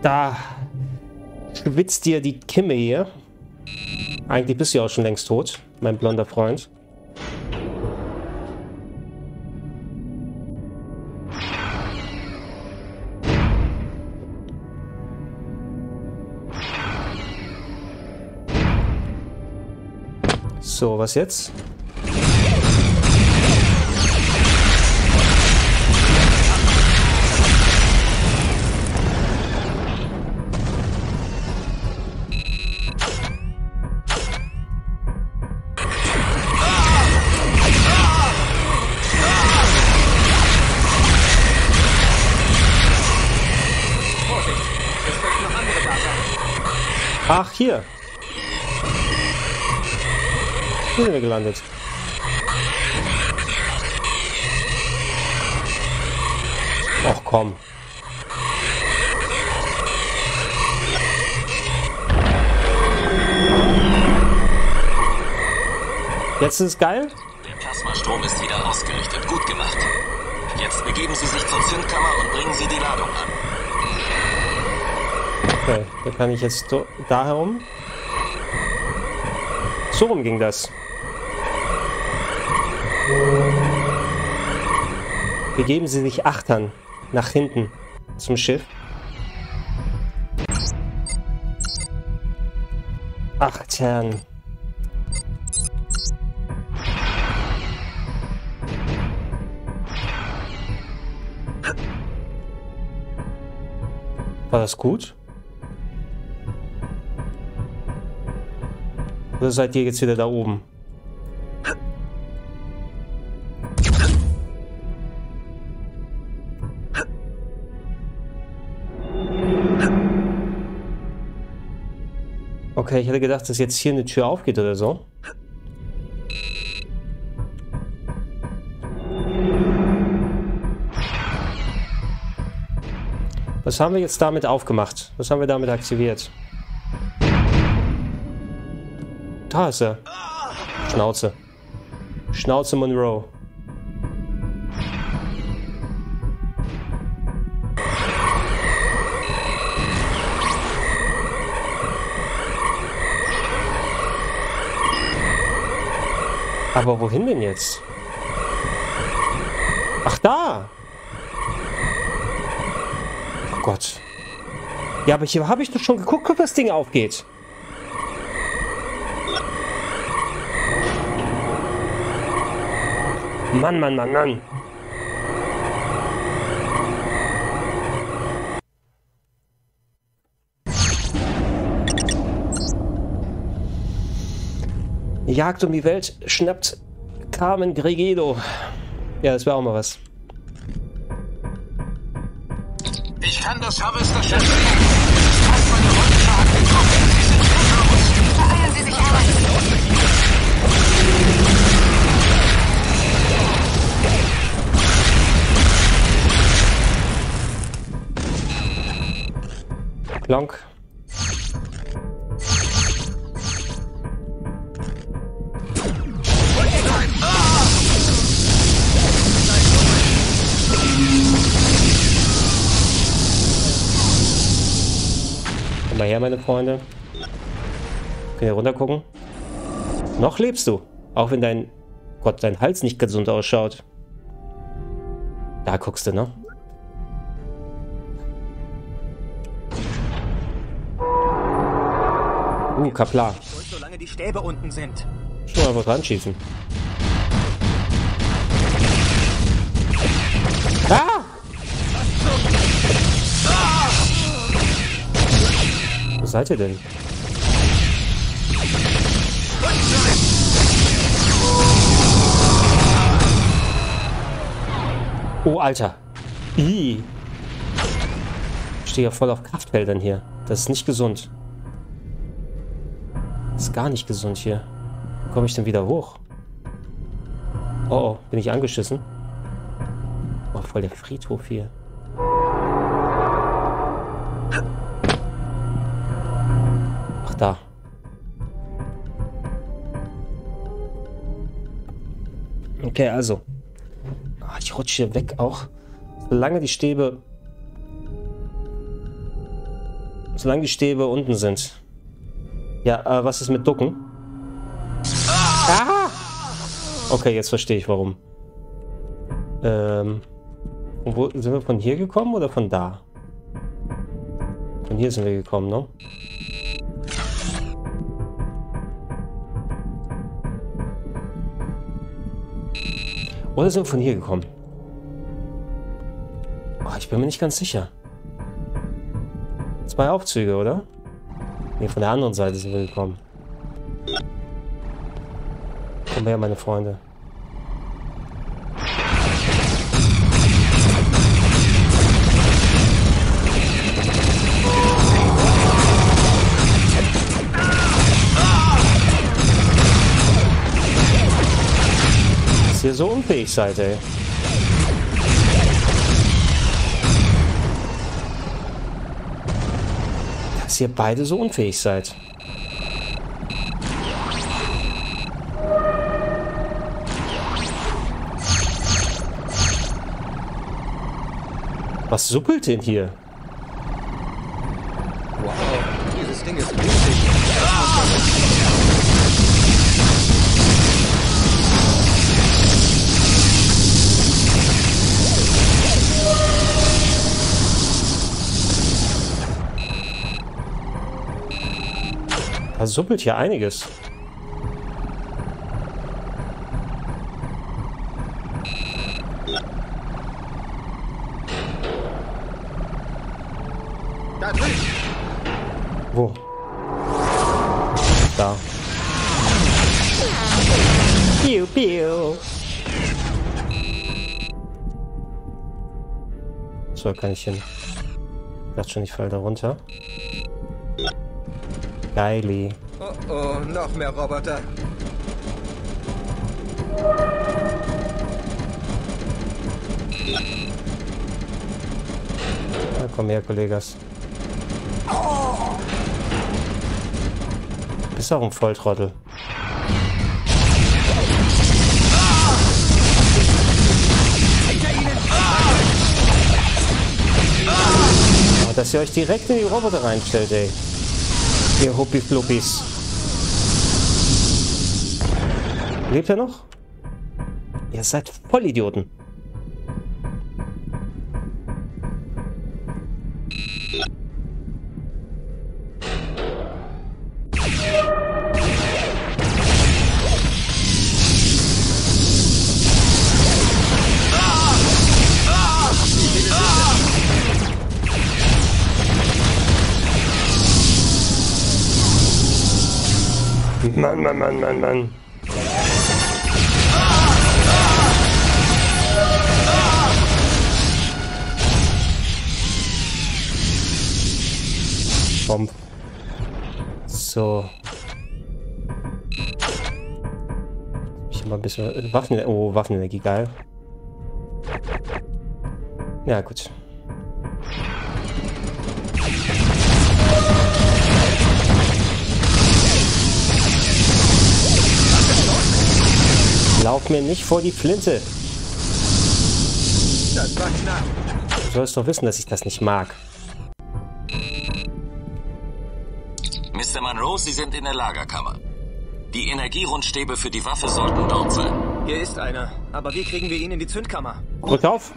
Da schwitzt dir die Kimme hier. Eigentlich bist du ja auch schon längst tot, mein blonder Freund. So, was jetzt? Ach, hier. Hier sind wir gelandet. Ach komm. Jetzt ist es geil. Der Plasmastrom ist wieder ausgerichtet. Gut gemacht. Jetzt begeben Sie sich zur Zündkammer und bringen Sie die Ladung an. Okay, da kann ich jetzt da herum. So rum ging das. Begeben Sie sich achtern nach hinten zum Schiff. Achtern. War das gut? Oder seid ihr jetzt wieder da oben? Okay, ich hätte gedacht, dass jetzt hier eine Tür aufgeht oder so. Was haben wir jetzt damit aufgemacht? Was haben wir damit aktiviert? Da ist er. Schnauze. Schnauze Monroe. Aber wohin denn jetzt? Ach, da! Oh Gott. Ja, aber hier habe ich doch schon geguckt, ob das Ding aufgeht. Mann, Mann, Mann, Mann. Jagd um die Welt schnappt Carmen Gregedo. Ja, das wäre auch mal was. Ich kann das Harvester-Schiff sehen. Es ist fast meine römische Hand getroffen. Sie sind hilflos. Beeilen Sie sich an. Klonk. Mal her, meine Freunde. Können wir runter gucken? Noch lebst du. Auch wenn dein Hals nicht gesund ausschaut. Da guckst du, ne? Kaplar. Solange die Stäbe unten sind. Schon mal was ranschießen. Ah! Was seid ihr denn? Oh, Alter. Ich stehe ja voll auf Kraftfeldern hier. Das ist nicht gesund. Das ist gar nicht gesund hier. Wo komme ich denn wieder hoch? Oh, oh, bin ich angeschissen? Oh, voll der Friedhof hier. Da. Okay, also. Ich rutsche hier weg auch. Solange die Stäbe unten sind. Ja, was ist mit Ducken? Ah! Okay, jetzt verstehe ich warum. Und wo, sind wir von hier gekommen oder von da? Von hier sind wir gekommen, ne? Oder sind wir von hier gekommen? Oh, ich bin mir nicht ganz sicher. 2 Aufzüge, oder? Ne, von der anderen Seite sind wir gekommen. Kommen her, meine Freunde. Ihr so unfähig seid, ey. Dass ihr beide so unfähig seid. Was suppelt denn hier? Wow, dieses Ding ist riesig. Da suppelt hier einiges. Wo? Da. Piu, piu. So, kann ich hin. Ich dachte schon, ich falle da runter. Geili. Oh oh, noch mehr Roboter. Na komm her, Kollegas. Bist auch ein Volltrottel. Oh, dass ihr euch direkt in die Roboter reinstellt, ey. Ihr Huppi-Fluppis. Lebt er noch? Ihr seid Vollidioten. Mann, Mann, Mann, Mann, Mann. Bomb. So. Ich habe mal ein bisschen Waffen. Oh, Waffenenergie, geil. Ja, gut. Lauf mir nicht vor die Flinte. Das war knapp. Du sollst doch wissen, dass ich das nicht mag. Mr. Monroe, Sie sind in der Lagerkammer. Die Energierundstäbe für die Waffe sollten dort sein. Hier ist einer, aber wie kriegen wir ihn in die Zündkammer? Drück auf.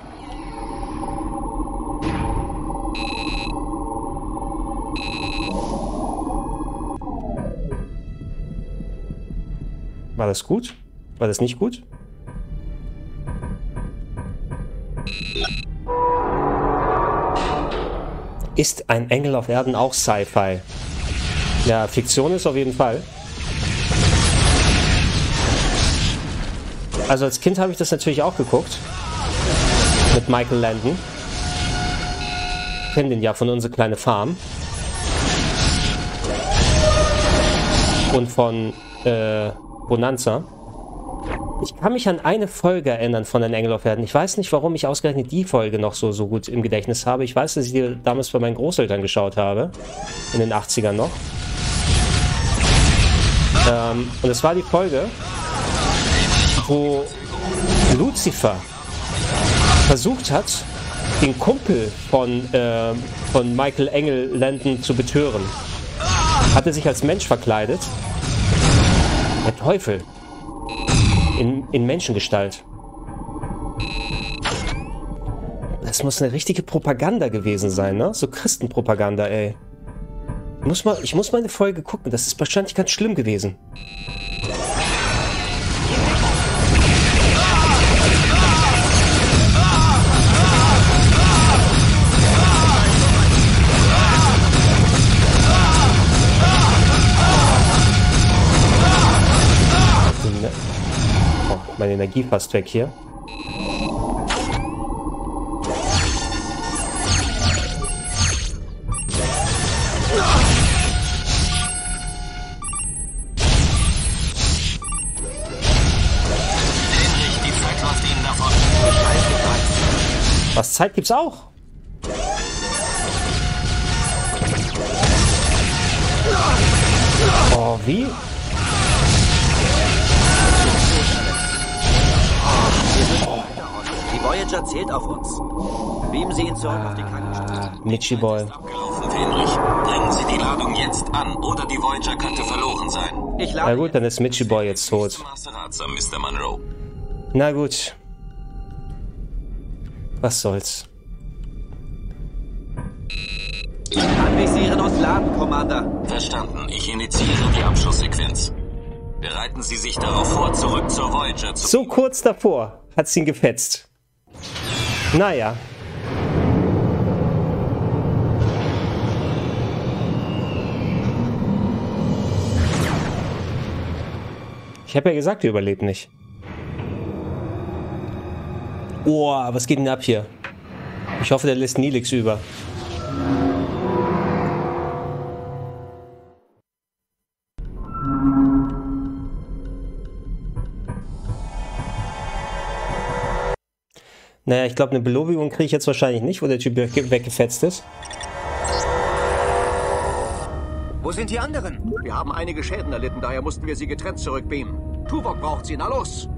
War das gut? War das nicht gut? Ist ein Engel auf Erden auch Sci-Fi? Ja, Fiktion ist auf jeden Fall. Also als Kind habe ich das natürlich auch geguckt. Mit Michael Landon. Ich kenne den ja von Unsere kleine Farm. Und von Bonanza. Ich kann mich an eine Folge erinnern von den Engel auf Erden. Ich weiß nicht, warum ich ausgerechnet die Folge noch so gut im Gedächtnis habe. Ich weiß, dass ich die damals bei meinen Großeltern geschaut habe. In den 80ern noch. Und es war die Folge, wo Lucifer versucht hat, den Kumpel von Michael Engel Landon zu betören. Hat er sich als Mensch verkleidet. Der Teufel. In Menschengestalt. Das muss eine richtige Propaganda gewesen sein, ne? So Christenpropaganda, ey. Ich muss mal eine Folge gucken. Das ist wahrscheinlich ganz schlimm gewesen. Meine Energie fast weg hier. Was Zeit gibt's auch? Oh, wie? Die Voyager zählt auf uns. Beamen Sie ihn zurück auf die Krankenstation. Mitchi Boy. Bringen Sie die Ladung jetzt an, oder die Voyager könnte verloren sein. Na gut, dann ist Mitchi Boy jetzt tot. Mr. Monroe. Na gut. Was soll's. Anvisieren und laden, Commander. Verstanden. Ich initiiere die Abschusssequenz. Bereiten Sie sich darauf vor, zurück zur Voyager zu... So kurz davor hat's ihn gefetzt. Naja. Ich habe ja gesagt, ihr überlebt nicht. Oh, was geht denn ab hier? Ich hoffe, der lässt Neelix über. Naja, ich glaube, eine Belobigung kriege ich jetzt wahrscheinlich nicht, wo der Typ weggefetzt ist. Wo sind die anderen? Wir haben einige Schäden erlitten, daher mussten wir sie getrennt zurückbeamen. Tuvok braucht sie, na los!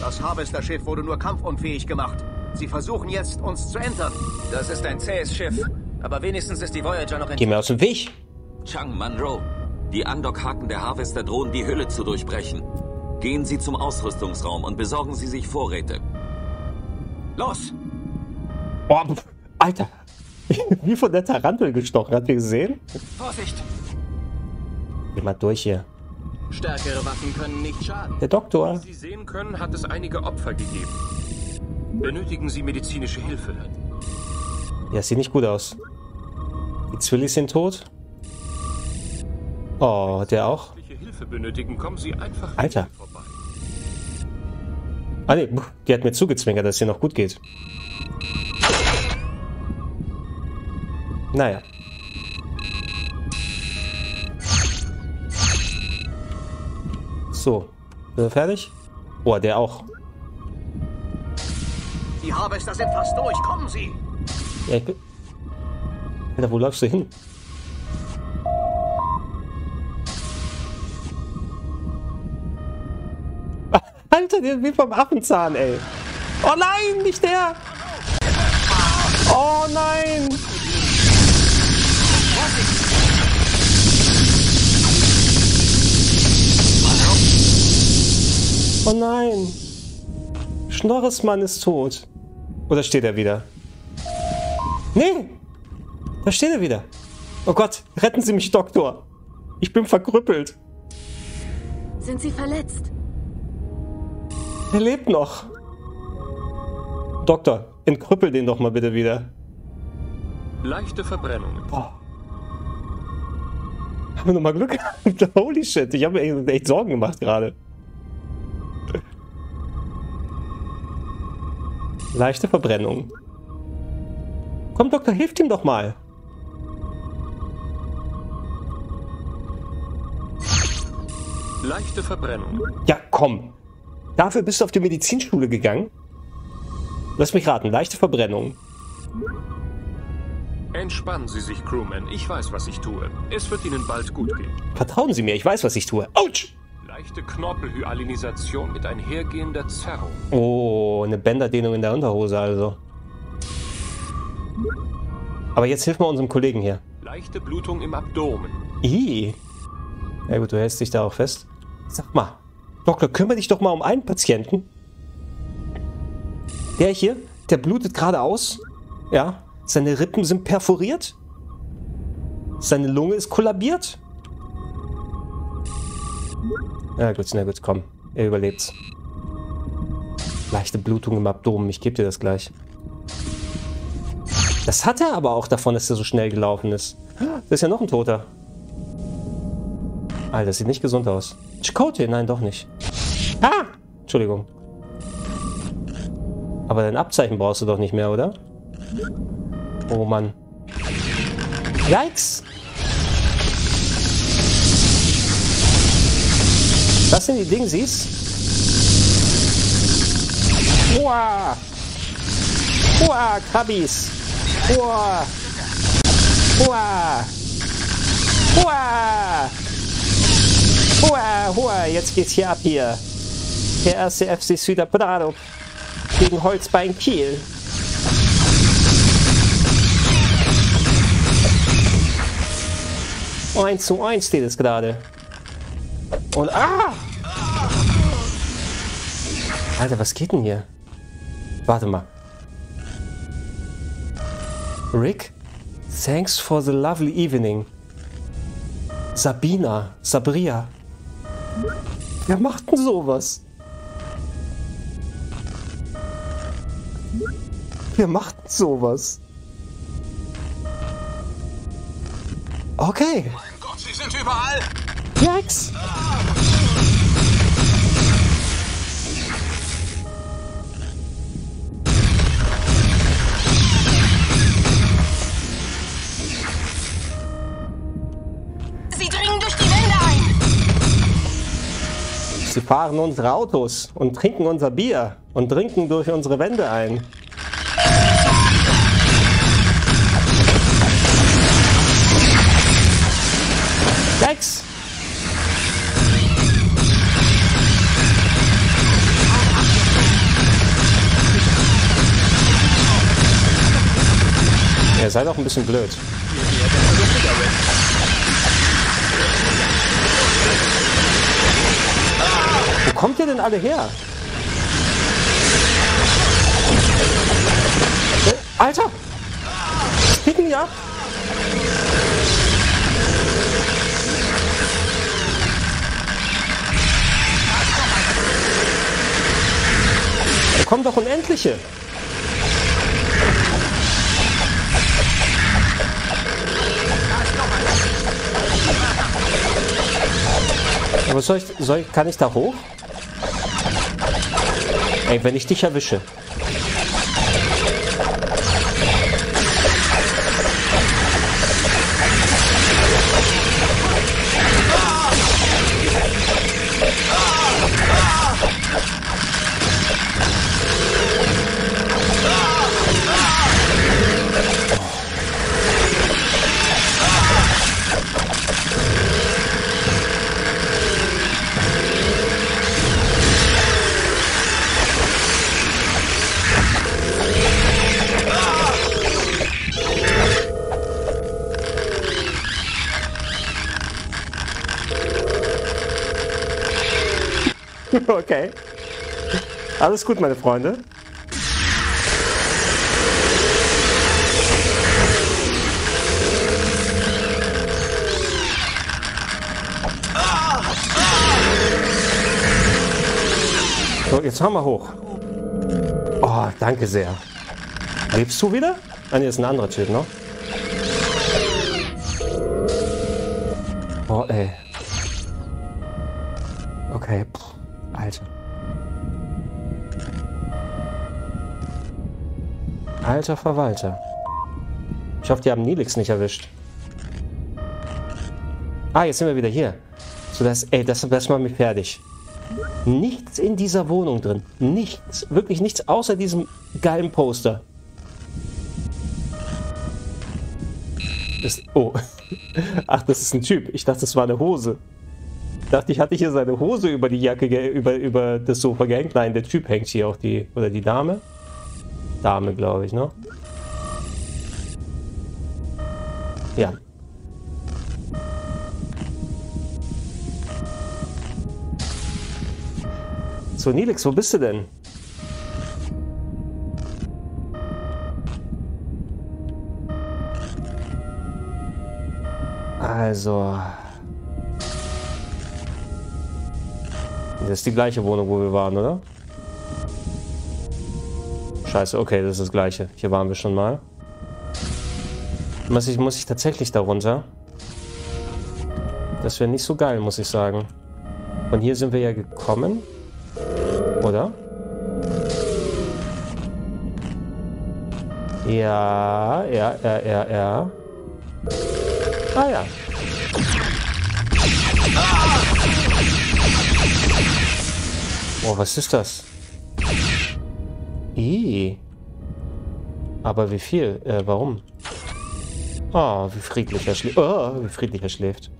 Das Harvester-Schiff wurde nur kampfunfähig gemacht. Sie versuchen jetzt, uns zu entern. Das ist ein zähes Schiff, aber wenigstens ist die Voyager noch in... Geh mir aus dem Weg! Chang, Monroe, die Andockhaken der Harvester drohen, die Hülle zu durchbrechen. Gehen Sie zum Ausrüstungsraum und besorgen Sie sich Vorräte. Los! Oh, Alter! Wie von der Tarantel gestochen, habt ihr gesehen? Vorsicht! Geh mal durch hier. Stärkere Waffen können nicht schaden. Der Doktor. Wie Sie sehen können, hat es einige Opfer gegeben. Benötigen Sie medizinische Hilfe. Ja, sieht nicht gut aus. Die Zwillis sind tot. Oh, der auch. Hilfe benötigen, kommen Sie einfach Alter. Vorbei. Ah ne, die hat mir zugezwinkert, dass es hier noch gut geht. Naja. So, sind wir fertig? Boah, der auch. Die Harvester sind fast durch, kommen Sie! Ja, ich bin... Alter, wo läufst du hin? Alter, der wie vom Affenzahn, ey. Oh nein, nicht der! Oh nein! Oh nein! Schnorresmann ist tot. Oder steht er wieder? Nee! Da steht er wieder. Oh Gott, retten Sie mich, Doktor. Ich bin verkrüppelt. Sind Sie verletzt? Er lebt noch. Doktor, entkrüppel den doch mal bitte wieder. Leichte Verbrennungen. Oh. Haben wir nochmal Glück gehabt? Holy shit, ich habe mir echt Sorgen gemacht gerade. Leichte Verbrennung. Komm, Doktor, hilft ihm doch mal. Leichte Verbrennung. Ja, komm. Dafür bist du auf die Medizinschule gegangen? Lass mich raten, leichte Verbrennung. Entspannen Sie sich, Crewman. Ich weiß, was ich tue. Es wird Ihnen bald gut gehen. Vertrauen Sie mir, ich weiß, was ich tue. Autsch! Leichte Knorpelhyalinisation mit einhergehender Zerrung. Oh, eine Bänderdehnung in der Unterhose also. Aber jetzt hilf mal unserem Kollegen hier. Leichte Blutung im Abdomen. Ih. Ja gut, du hältst dich da auch fest. Sag mal. Doktor, kümmere dich doch mal um einen Patienten. Der hier, der blutet gerade aus. Ja, seine Rippen sind perforiert. Seine Lunge ist kollabiert. Na gut, komm. Er überlebt's. Leichte Blutung im Abdomen, ich gebe dir das gleich. Das hat er aber auch davon, dass er so schnell gelaufen ist. Das ist ja noch ein Toter. Alter, das sieht nicht gesund aus. Chakotay? Nein, doch nicht. Ah! Entschuldigung. Aber dein Abzeichen brauchst du doch nicht mehr, oder? Oh Mann. Yikes! Das sind die Dingsies. Uah! Uah, Krabbis! Uah! Uah! Uah! Hua, hua, jetzt geht's hier ab hier. Der erste FC Süderbrado gegen Holzbein Kiel. Eins zu eins steht es gerade. Und ah! Alter, was geht denn hier? Warte mal. Rick, thanks for the lovely evening. Sabina, Sabria. Wer macht denn sowas? Wer macht denn sowas? Okay. Oh mein Gott, sie sind überall! Jax! Ah. Sie dringen durch die Wände ein! Sie fahren unsere Autos und trinken unser Bier. und drinken durch unsere Wände ein. Dax! Ja, seid auch ein bisschen blöd. Wo kommt ihr denn alle her? Alter! Picken die ab! Da kommen doch Unendliche! Aber kann ich da hoch? Ey, wenn ich dich erwische. Okay. Alles gut, meine Freunde. So, jetzt haben wir hoch. Oh, danke sehr. Lebst du wieder? Ah, nee, ist ein anderer Typ, ne? Oh, ey. Okay, Alter Verwalter. Ich hoffe, die haben Neelix nicht erwischt. Ah, jetzt sind wir wieder hier. So, das macht mich fertig. Nichts in dieser Wohnung drin. Nichts. Wirklich nichts außer diesem geilen Poster. Oh. Ach, das ist ein Typ. Ich dachte, das war eine Hose. Ich dachte, ich hatte hier seine Hose über die Jacke, über das Sofa gehängt. Nein, der Typ hängt hier auch oder die Dame. Dame, glaube ich, ne? Ja. So, Neelix, wo bist du denn? Also... Das ist die gleiche Wohnung, wo wir waren, oder? Scheiße, okay, das ist das Gleiche. Hier waren wir schon mal. Muss ich tatsächlich da runter? Das wäre nicht so geil, muss ich sagen. Von hier sind wir ja gekommen. Oder? Ja. Ah, ja. Oh, was ist das? Aber wie viel? Warum? Oh, wie friedlich er schläft. Oh, wie friedlich er schläft.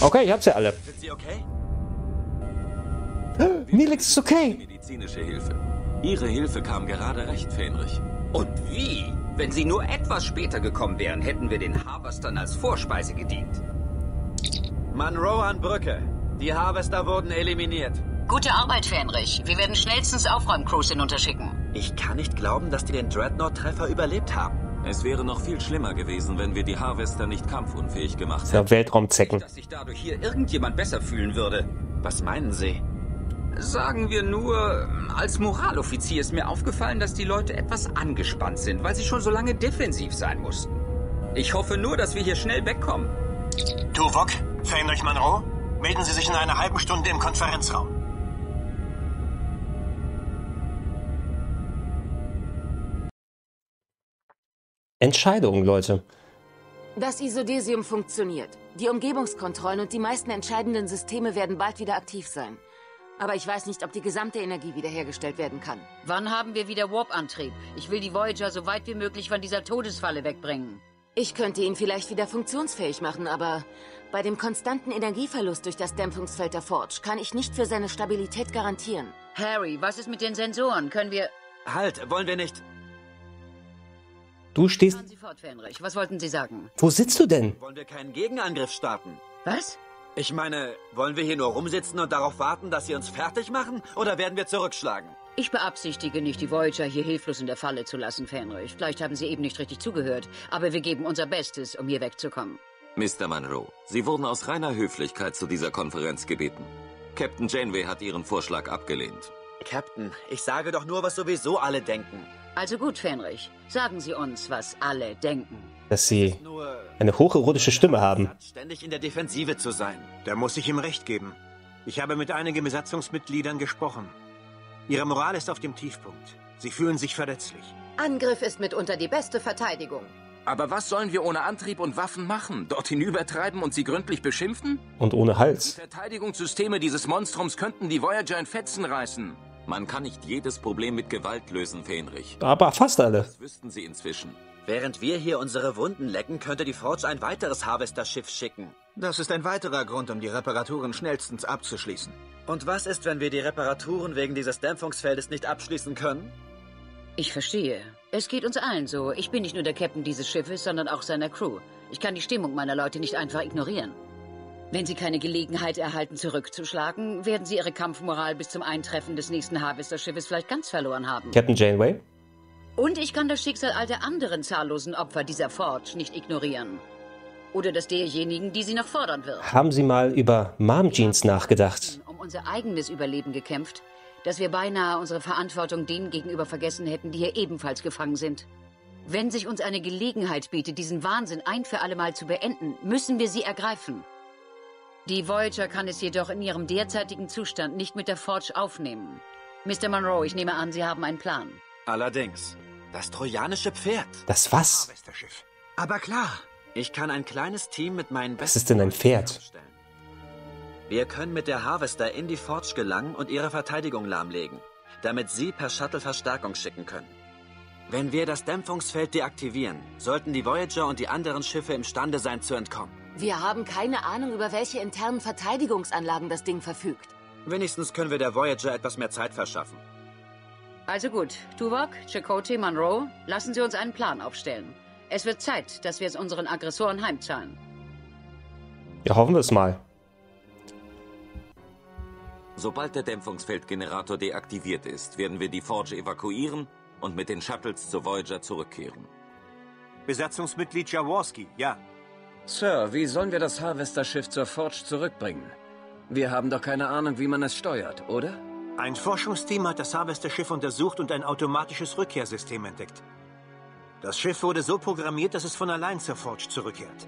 Okay, ich hab's ja alle. Sind Sie okay? Neelix ist okay. Medizinische Hilfe. Ihre Hilfe kam gerade recht, Fähnrich. Und wie? Wenn Sie nur etwas später gekommen wären, hätten wir den Harvestern als Vorspeise gedient. Monroe an Brücke. Die Harvester wurden eliminiert. Gute Arbeit, Fähnrich. Wir werden schnellstens Aufräumcrews hinunterschicken. Ich kann nicht glauben, dass die den Dreadnought-Treffer überlebt haben. Es wäre noch viel schlimmer gewesen, wenn wir die Harvester nicht kampfunfähig gemacht hätten. Ja, Weltraumzecken. Dass sich dadurch hier irgendjemand besser fühlen würde. Was meinen Sie? Sagen wir nur, als Moraloffizier ist mir aufgefallen, dass die Leute etwas angespannt sind, weil sie schon so lange defensiv sein mussten. Ich hoffe nur, dass wir hier schnell wegkommen. Tuvok? Fähnrich Monroe, melden Sie sich in einer halben Stunde im Konferenzraum. Entscheidungen, Leute. Das Isodesium funktioniert. Die Umgebungskontrollen und die meisten entscheidenden Systeme werden bald wieder aktiv sein. Aber ich weiß nicht, ob die gesamte Energie wiederhergestellt werden kann. Wann haben wir wieder Warp-Antrieb? Ich will die Voyager so weit wie möglich von dieser Todesfalle wegbringen. Ich könnte ihn vielleicht wieder funktionsfähig machen, aber bei dem konstanten Energieverlust durch das Dämpfungsfeld der Forge kann ich nicht für seine Stabilität garantieren. Harry, was ist mit den Sensoren? Können wir... Halt, wollen wir nicht... Du stehst... Was wollten Sie sagen? Wo sitzt du denn? Wollen wir keinen Gegenangriff starten? Was? Ich meine, wollen wir hier nur rumsitzen und darauf warten, dass sie uns fertig machen? Oder werden wir zurückschlagen? Ich beabsichtige nicht, die Voyager hier hilflos in der Falle zu lassen, Fenrich. Vielleicht haben Sie eben nicht richtig zugehört, aber wir geben unser Bestes, um hier wegzukommen. Mr. Monroe, Sie wurden aus reiner Höflichkeit zu dieser Konferenz gebeten. Captain Janeway hat Ihren Vorschlag abgelehnt. Captain, ich sage doch nur, was sowieso alle denken. Also gut, Fenrich, sagen Sie uns, was alle denken. Dass Sie eine hocherotische Stimme haben. Ständig in der Defensive zu sein. Da muss ich ihm recht geben. Ich habe mit einigen Besatzungsmitgliedern gesprochen. Ihre Moral ist auf dem Tiefpunkt. Sie fühlen sich verletzlich. Angriff ist mitunter die beste Verteidigung. Aber was sollen wir ohne Antrieb und Waffen machen? Dort hinübertreiben und sie gründlich beschimpfen? Und ohne Hals. Die Verteidigungssysteme dieses Monstrums könnten die Voyager in Fetzen reißen. Man kann nicht jedes Problem mit Gewalt lösen, Fähnrich. Aber fast alle. Das wüssten Sie inzwischen. Während wir hier unsere Wunden lecken, könnte die Forge ein weiteres Harvester-Schiff schicken. Das ist ein weiterer Grund, um die Reparaturen schnellstens abzuschließen. Und was ist, wenn wir die Reparaturen wegen dieses Dämpfungsfeldes nicht abschließen können? Ich verstehe. Es geht uns allen so. Ich bin nicht nur der Captain dieses Schiffes, sondern auch seiner Crew. Ich kann die Stimmung meiner Leute nicht einfach ignorieren. Wenn Sie keine Gelegenheit erhalten, zurückzuschlagen, werden Sie Ihre Kampfmoral bis zum Eintreffen des nächsten Harvester-Schiffes vielleicht ganz verloren haben. Captain Janeway? Und ich kann das Schicksal all der anderen zahllosen Opfer dieser Forge nicht ignorieren. Oder das derjenigen, die sie noch fordern wird. Haben Sie mal über Mom Jeans nachgedacht? Um unser eigenes Überleben gekämpft, dass wir beinahe unsere Verantwortung denen gegenüber vergessen hätten, die hier ebenfalls gefangen sind. Wenn sich uns eine Gelegenheit bietet, diesen Wahnsinn ein für alle Mal zu beenden, müssen wir sie ergreifen. Die Voyager kann es jedoch in ihrem derzeitigen Zustand nicht mit der Forge aufnehmen. Mr. Monroe, ich nehme an, Sie haben einen Plan. Allerdings. Das trojanische Pferd. Das was? Aber klar, ich kann ein kleines Team mit meinen besten... Was ist denn ein Pferd? Wir können mit der Harvester in die Forge gelangen und ihre Verteidigung lahmlegen, damit sie per Shuttle Verstärkung schicken können. Wenn wir das Dämpfungsfeld deaktivieren, sollten die Voyager und die anderen Schiffe imstande sein zu entkommen. Wir haben keine Ahnung, über welche internen Verteidigungsanlagen das Ding verfügt. Wenigstens können wir der Voyager etwas mehr Zeit verschaffen. Also gut, Tuvok, Chakotay, Monroe, lassen Sie uns einen Plan aufstellen. Es wird Zeit, dass wir es unseren Aggressoren heimzahlen. Ja, hoffen wir es mal. Sobald der Dämpfungsfeldgenerator deaktiviert ist, werden wir die Forge evakuieren und mit den Shuttles zur Voyager zurückkehren. Besatzungsmitglied Jaworski, ja. Sir, wie sollen wir das Harvester-Schiff zur Forge zurückbringen? Wir haben doch keine Ahnung, wie man es steuert, oder? Ein Forschungsteam hat das Harvester-Schiff untersucht und ein automatisches Rückkehrsystem entdeckt. Das Schiff wurde so programmiert, dass es von allein zur Forge zurückkehrt.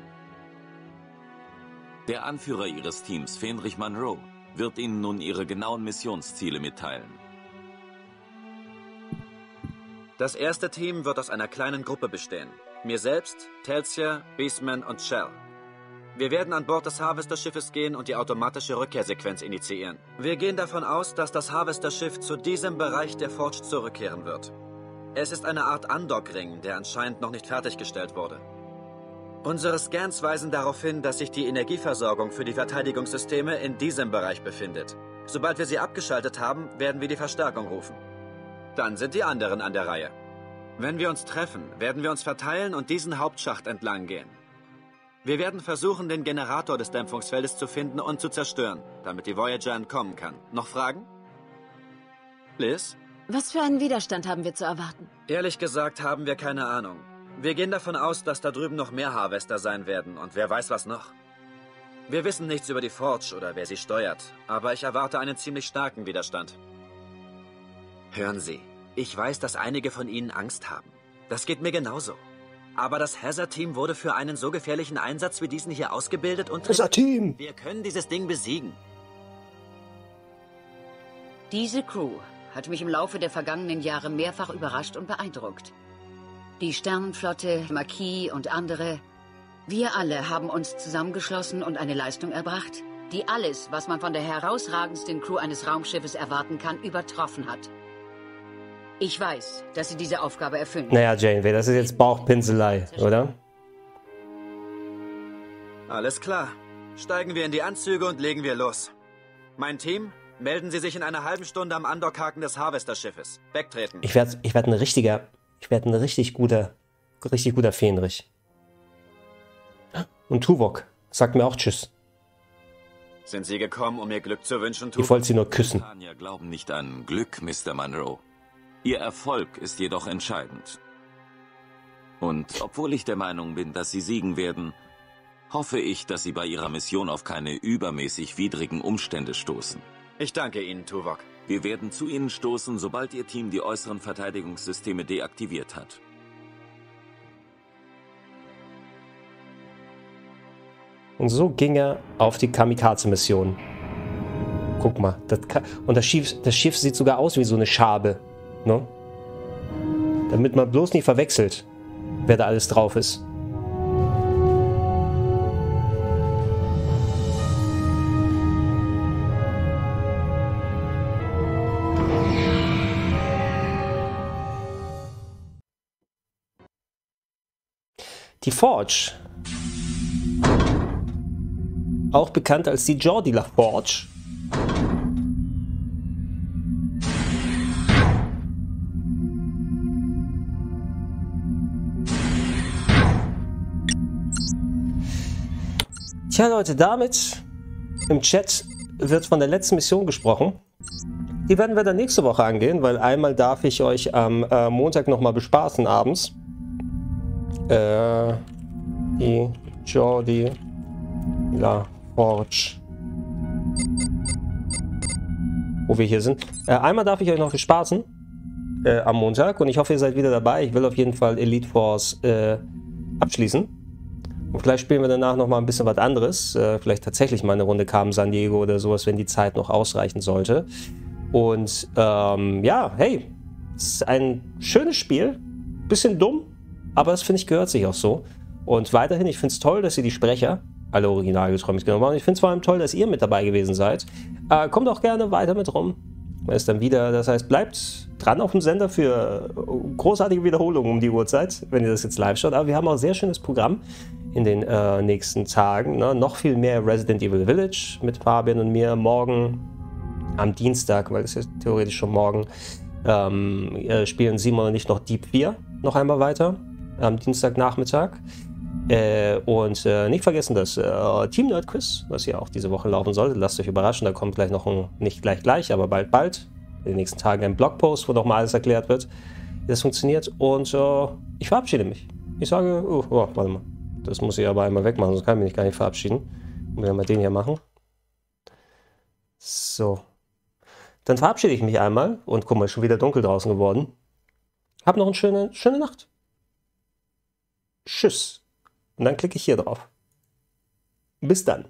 Der Anführer Ihres Teams, Fähnrich Monroe, wird Ihnen nun Ihre genauen Missionsziele mitteilen. Das erste Team wird aus einer kleinen Gruppe bestehen. Mir selbst, Telsia, Beastman und Chell. Wir werden an Bord des Harvester-Schiffes gehen und die automatische Rückkehrsequenz initiieren. Wir gehen davon aus, dass das Harvester-Schiff zu diesem Bereich der Forge zurückkehren wird. Es ist eine Art Andockring, der anscheinend noch nicht fertiggestellt wurde. Unsere Scans weisen darauf hin, dass sich die Energieversorgung für die Verteidigungssysteme in diesem Bereich befindet. Sobald wir sie abgeschaltet haben, werden wir die Verstärkung rufen. Dann sind die anderen an der Reihe. Wenn wir uns treffen, werden wir uns verteilen und diesen Hauptschacht entlang gehen. Wir werden versuchen, den Generator des Dämpfungsfeldes zu finden und zu zerstören, damit die Voyager entkommen kann. Noch Fragen? Liz? Was für einen Widerstand haben wir zu erwarten? Ehrlich gesagt haben wir keine Ahnung. Wir gehen davon aus, dass da drüben noch mehr Harvester sein werden und wer weiß was noch. Wir wissen nichts über die Forge oder wer sie steuert, aber ich erwarte einen ziemlich starken Widerstand. Hören Sie. Ich weiß, dass einige von Ihnen Angst haben. Das geht mir genauso. Aber das Hazard-Team wurde für einen so gefährlichen Einsatz wie diesen hier ausgebildet und... Hazard-Team! Wir können dieses Ding besiegen. Diese Crew hat mich im Laufe der vergangenen Jahre mehrfach überrascht und beeindruckt. Die Sternenflotte, Maquis und andere... Wir alle haben uns zusammengeschlossen und eine Leistung erbracht, die alles, was man von der herausragendsten Crew eines Raumschiffes erwarten kann, übertroffen hat. Ich weiß, dass sie diese Aufgabe erfüllen. Naja, Janeway, das ist jetzt Bauchpinselei, oder? Alles klar. Steigen wir in die Anzüge und legen wir los. Mein Team, melden Sie sich in einer halben Stunde am Andockhaken des Harvester-Schiffes. Wegtreten. Ich werde ein richtig guter Fähnrich. Und Tuvok sagt mir auch Tschüss. Sind Sie gekommen, um mir Glück zu wünschen, Tuvok? Ich wollte Sie nur küssen. Wir glauben nicht an Glück, Mr. Monroe. Ihr Erfolg ist jedoch entscheidend. Und obwohl ich der Meinung bin, dass Sie siegen werden, hoffe ich, dass Sie bei Ihrer Mission auf keine übermäßig widrigen Umstände stoßen. Ich danke Ihnen, Tuvok. Wir werden zu Ihnen stoßen, sobald Ihr Team die äußeren Verteidigungssysteme deaktiviert hat. Und so ging er auf die Kamikaze-Mission. Guck mal, das Schiff sieht sogar aus wie so eine Schabe, ne? Damit man bloß nicht verwechselt, wer da alles drauf ist. Die Forge. Auch bekannt als die Geordi La Forge. Tja Leute, damit im Chat wird von der letzten Mission gesprochen. Die werden wir dann nächste Woche angehen, weil einmal darf ich euch am Montag nochmal bespaßen abends. Die Geordi La Forge. Wo wir hier sind. Einmal darf ich euch noch bespaßen am Montag und ich hoffe, ihr seid wieder dabei. Ich will auf jeden Fall Elite Force abschließen. Und vielleicht spielen wir danach nochmal ein bisschen was anderes. Vielleicht tatsächlich mal eine Runde Carmen San Diego oder sowas, wenn die Zeit noch ausreichen sollte. Und ja, hey, es ist ein schönes Spiel. Bisschen dumm, aber das finde ich gehört sich auch so. Und weiterhin, ich finde es toll, dass ihr die Sprecher alle originalgetreu mitgenommen haben. Ich finde es vor allem toll, dass ihr mit dabei gewesen seid. Kommt auch gerne weiter mit rum. Man ist dann wieder, das heißt, bleibt dran auf dem Sender für großartige Wiederholungen um die Uhrzeit, wenn ihr das jetzt live schaut. Aber wir haben auch ein sehr schönes Programm in den nächsten Tagen. Ne? Noch viel mehr Resident Evil Village mit Fabian und mir morgen am Dienstag, weil es ist theoretisch schon morgen, spielen Simon und ich noch Deep 4 noch einmal weiter am Dienstagnachmittag. Und nicht vergessen das Team Nerd Quiz, was ja auch diese Woche laufen sollte. Lasst euch überraschen, da kommt gleich noch ein, nicht gleich, aber bald, in den nächsten Tagen ein Blogpost, wo nochmal alles erklärt wird, wie das funktioniert. Und ich verabschiede mich. Ich sage, warte mal, das muss ich aber einmal wegmachen, sonst kann ich mich gar nicht verabschieden. Muss ja mal den hier machen. So. Dann verabschiede ich mich einmal und guck mal, ist schon wieder dunkel draußen geworden. Hab noch eine schöne Nacht. Tschüss. Und dann klicke ich hier drauf. Bis dann.